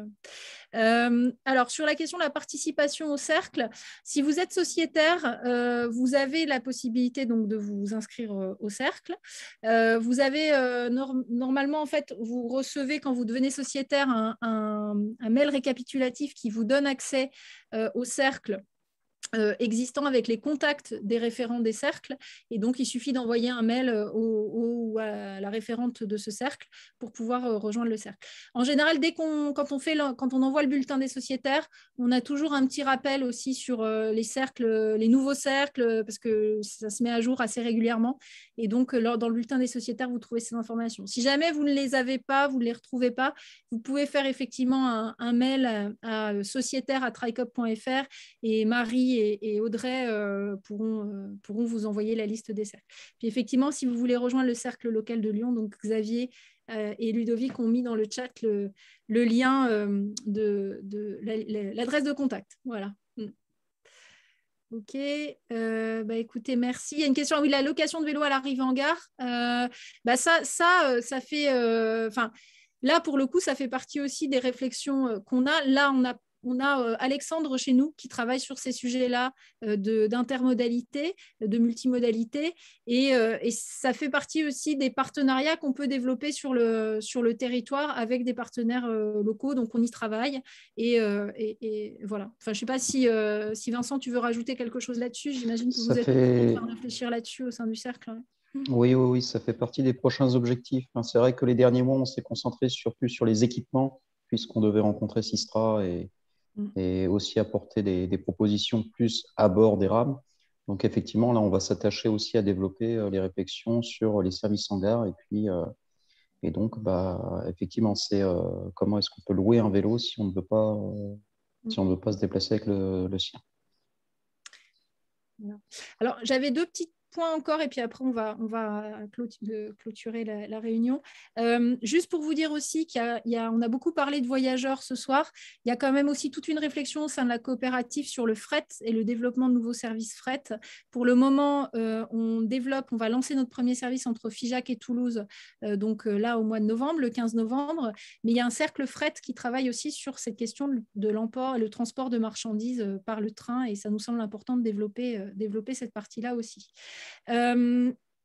alors, sur la question de la participation au cercle, si vous êtes sociétaire, vous avez la possibilité donc, de vous inscrire au cercle. Vous avez normalement, en fait, vous recevez quand vous devenez sociétaire un mail récapitulatif qui vous donne accès au cercle existant avec les contacts des référents des cercles et donc il suffit d'envoyer un mail à la référente de ce cercle pour pouvoir rejoindre le cercle. En général, quand on envoie le bulletin des sociétaires, on a toujours un petit rappel aussi sur les cercles, les nouveaux cercles parce que ça se met à jour assez régulièrement et donc dans le bulletin des sociétaires, vous trouvez ces informations. Si jamais vous ne les avez pas, vous ne les retrouvez pas, vous pouvez faire effectivement un mail à sociétaire@tricop.fr et Marie et Audrey pourront vous envoyer la liste des cercles. Puis effectivement, si vous voulez rejoindre le cercle local de Lyon, donc Xavier et Ludovic ont mis dans le chat le lien de l'adresse de contact. Voilà. Ok, bah écoutez, merci. Il y a une question, oui, la location de vélo à l'arrivée en gare. Bah ça fait... Enfin, là, pour le coup, ça fait partie aussi des réflexions qu'on a. Là, on a Alexandre chez nous qui travaille sur ces sujets-là d'intermodalité, de multimodalité et ça fait partie aussi des partenariats qu'on peut développer sur le territoire avec des partenaires locaux, donc on y travaille et voilà. Enfin, je ne sais pas si Vincent, tu veux rajouter quelque chose là-dessus, j'imagine que vous êtes en train de réfléchir là-dessus au sein du cercle. Oui, ça fait partie des prochains objectifs. C'est vrai que les derniers mois, on s'est concentré surtout sur les équipements puisqu'on devait rencontrer Systra et aussi apporter des propositions plus à bord des rames. Donc, effectivement, là, on va s'attacher aussi à développer les réflexions sur les services en gare. Et puis, effectivement, c'est comment est-ce qu'on peut louer un vélo si on ne veut pas, se déplacer avec le sien. Alors, j'avais deux petites point encore et puis après on va clôturer la réunion. Juste pour vous dire aussi qu'on a beaucoup parlé de voyageurs ce soir, il y a quand même aussi toute une réflexion au sein de la coopérative sur le fret et le développement de nouveaux services fret. Pour le moment, on va lancer notre premier service entre Figeac et Toulouse, donc là au mois de novembre, le 15 novembre, mais il y a un cercle fret qui travaille aussi sur cette question de l'emport et le transport de marchandises par le train et ça nous semble important de développer cette partie-là aussi.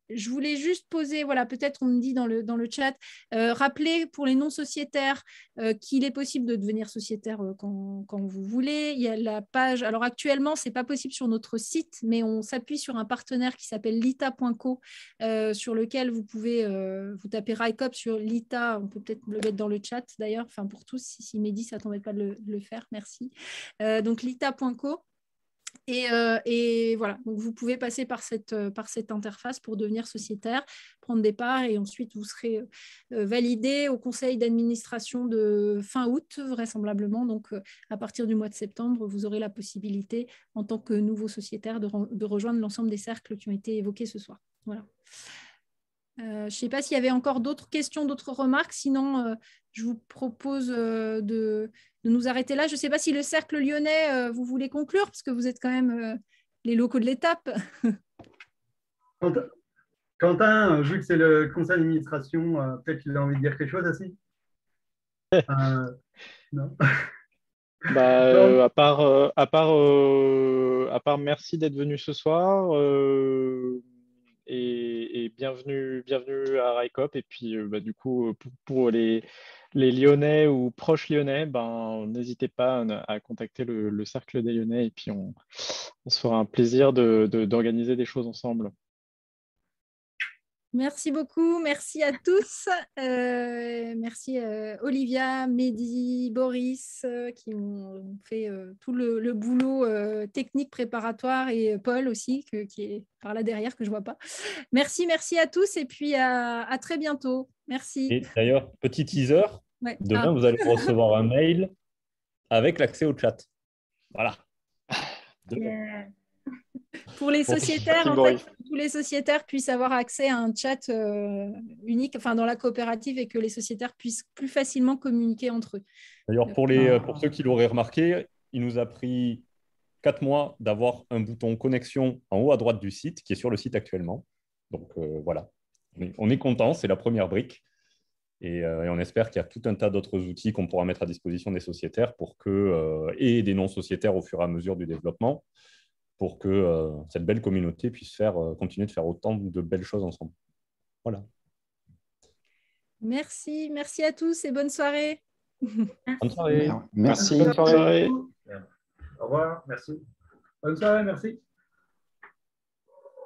je voulais juste poser, voilà, peut-être on me dit dans le chat, rappeler pour les non-sociétaires qu'il est possible de devenir sociétaire quand vous voulez. Il y a la page, alors actuellement, ce n'est pas possible sur notre site, mais on s'appuie sur un partenaire qui s'appelle lita.co, sur lequel vous pouvez, vous tapez RICOP sur lita, on peut peut-être le mettre dans le chat d'ailleurs, enfin pour tous, si Mehdi, ça ne t'embête pas de le faire, merci. Donc lita.co. Et voilà, donc vous pouvez passer par cette interface pour devenir sociétaire, prendre des parts et ensuite vous serez validé au conseil d'administration de fin août vraisemblablement. Donc à partir du mois de septembre, vous aurez la possibilité en tant que nouveau sociétaire de rejoindre l'ensemble des cercles qui ont été évoqués ce soir. Voilà. Je ne sais pas s'il y avait encore d'autres questions, d'autres remarques, sinon je vous propose de nous arrêter là. Je ne sais pas si le cercle lyonnais, vous voulez conclure, parce que vous êtes quand même les locaux de l'étape. Quentin, vu que c'est le conseil d'administration, peut-être qu'il a envie de dire quelque chose aussi. Non. Bah, à part merci d'être venu ce soir. Et bienvenue à RICOP. Et puis, bah, du coup, pour les Lyonnais ou proches Lyonnais, ben, n'hésitez pas à contacter le Cercle des Lyonnais et puis on se fera un plaisir d'organiser des choses ensemble. Merci beaucoup, merci à tous. Merci Olivia, Mehdi, Boris qui ont fait tout le boulot technique préparatoire et Paul aussi qui est par là derrière que je ne vois pas. Merci à tous et puis à très bientôt. Merci. Et d'ailleurs, petit teaser, ouais. Demain vous allez recevoir un mail avec l'accès au chat. Voilà. Yeah. Pour les sociétaires, en fait, tous les sociétaires puissent avoir accès à un chat unique, enfin dans la coopérative, et que les sociétaires puissent plus facilement communiquer entre eux. D'ailleurs, pour ceux qui l'auraient remarqué, il nous a pris 4 mois d'avoir un bouton connexion en haut à droite du site, qui est sur le site actuellement. Donc voilà, on est contents, c'est la première brique. Et on espère qu'il y a tout un tas d'autres outils qu'on pourra mettre à disposition des sociétaires pour que, et des non-sociétaires au fur et à mesure du développement, pour que cette belle communauté puisse continuer de faire autant de belles choses ensemble. Voilà. Merci à tous et bonne soirée. Bonne soirée. Merci. Bonne soirée. Au revoir, merci. Bonne soirée, merci.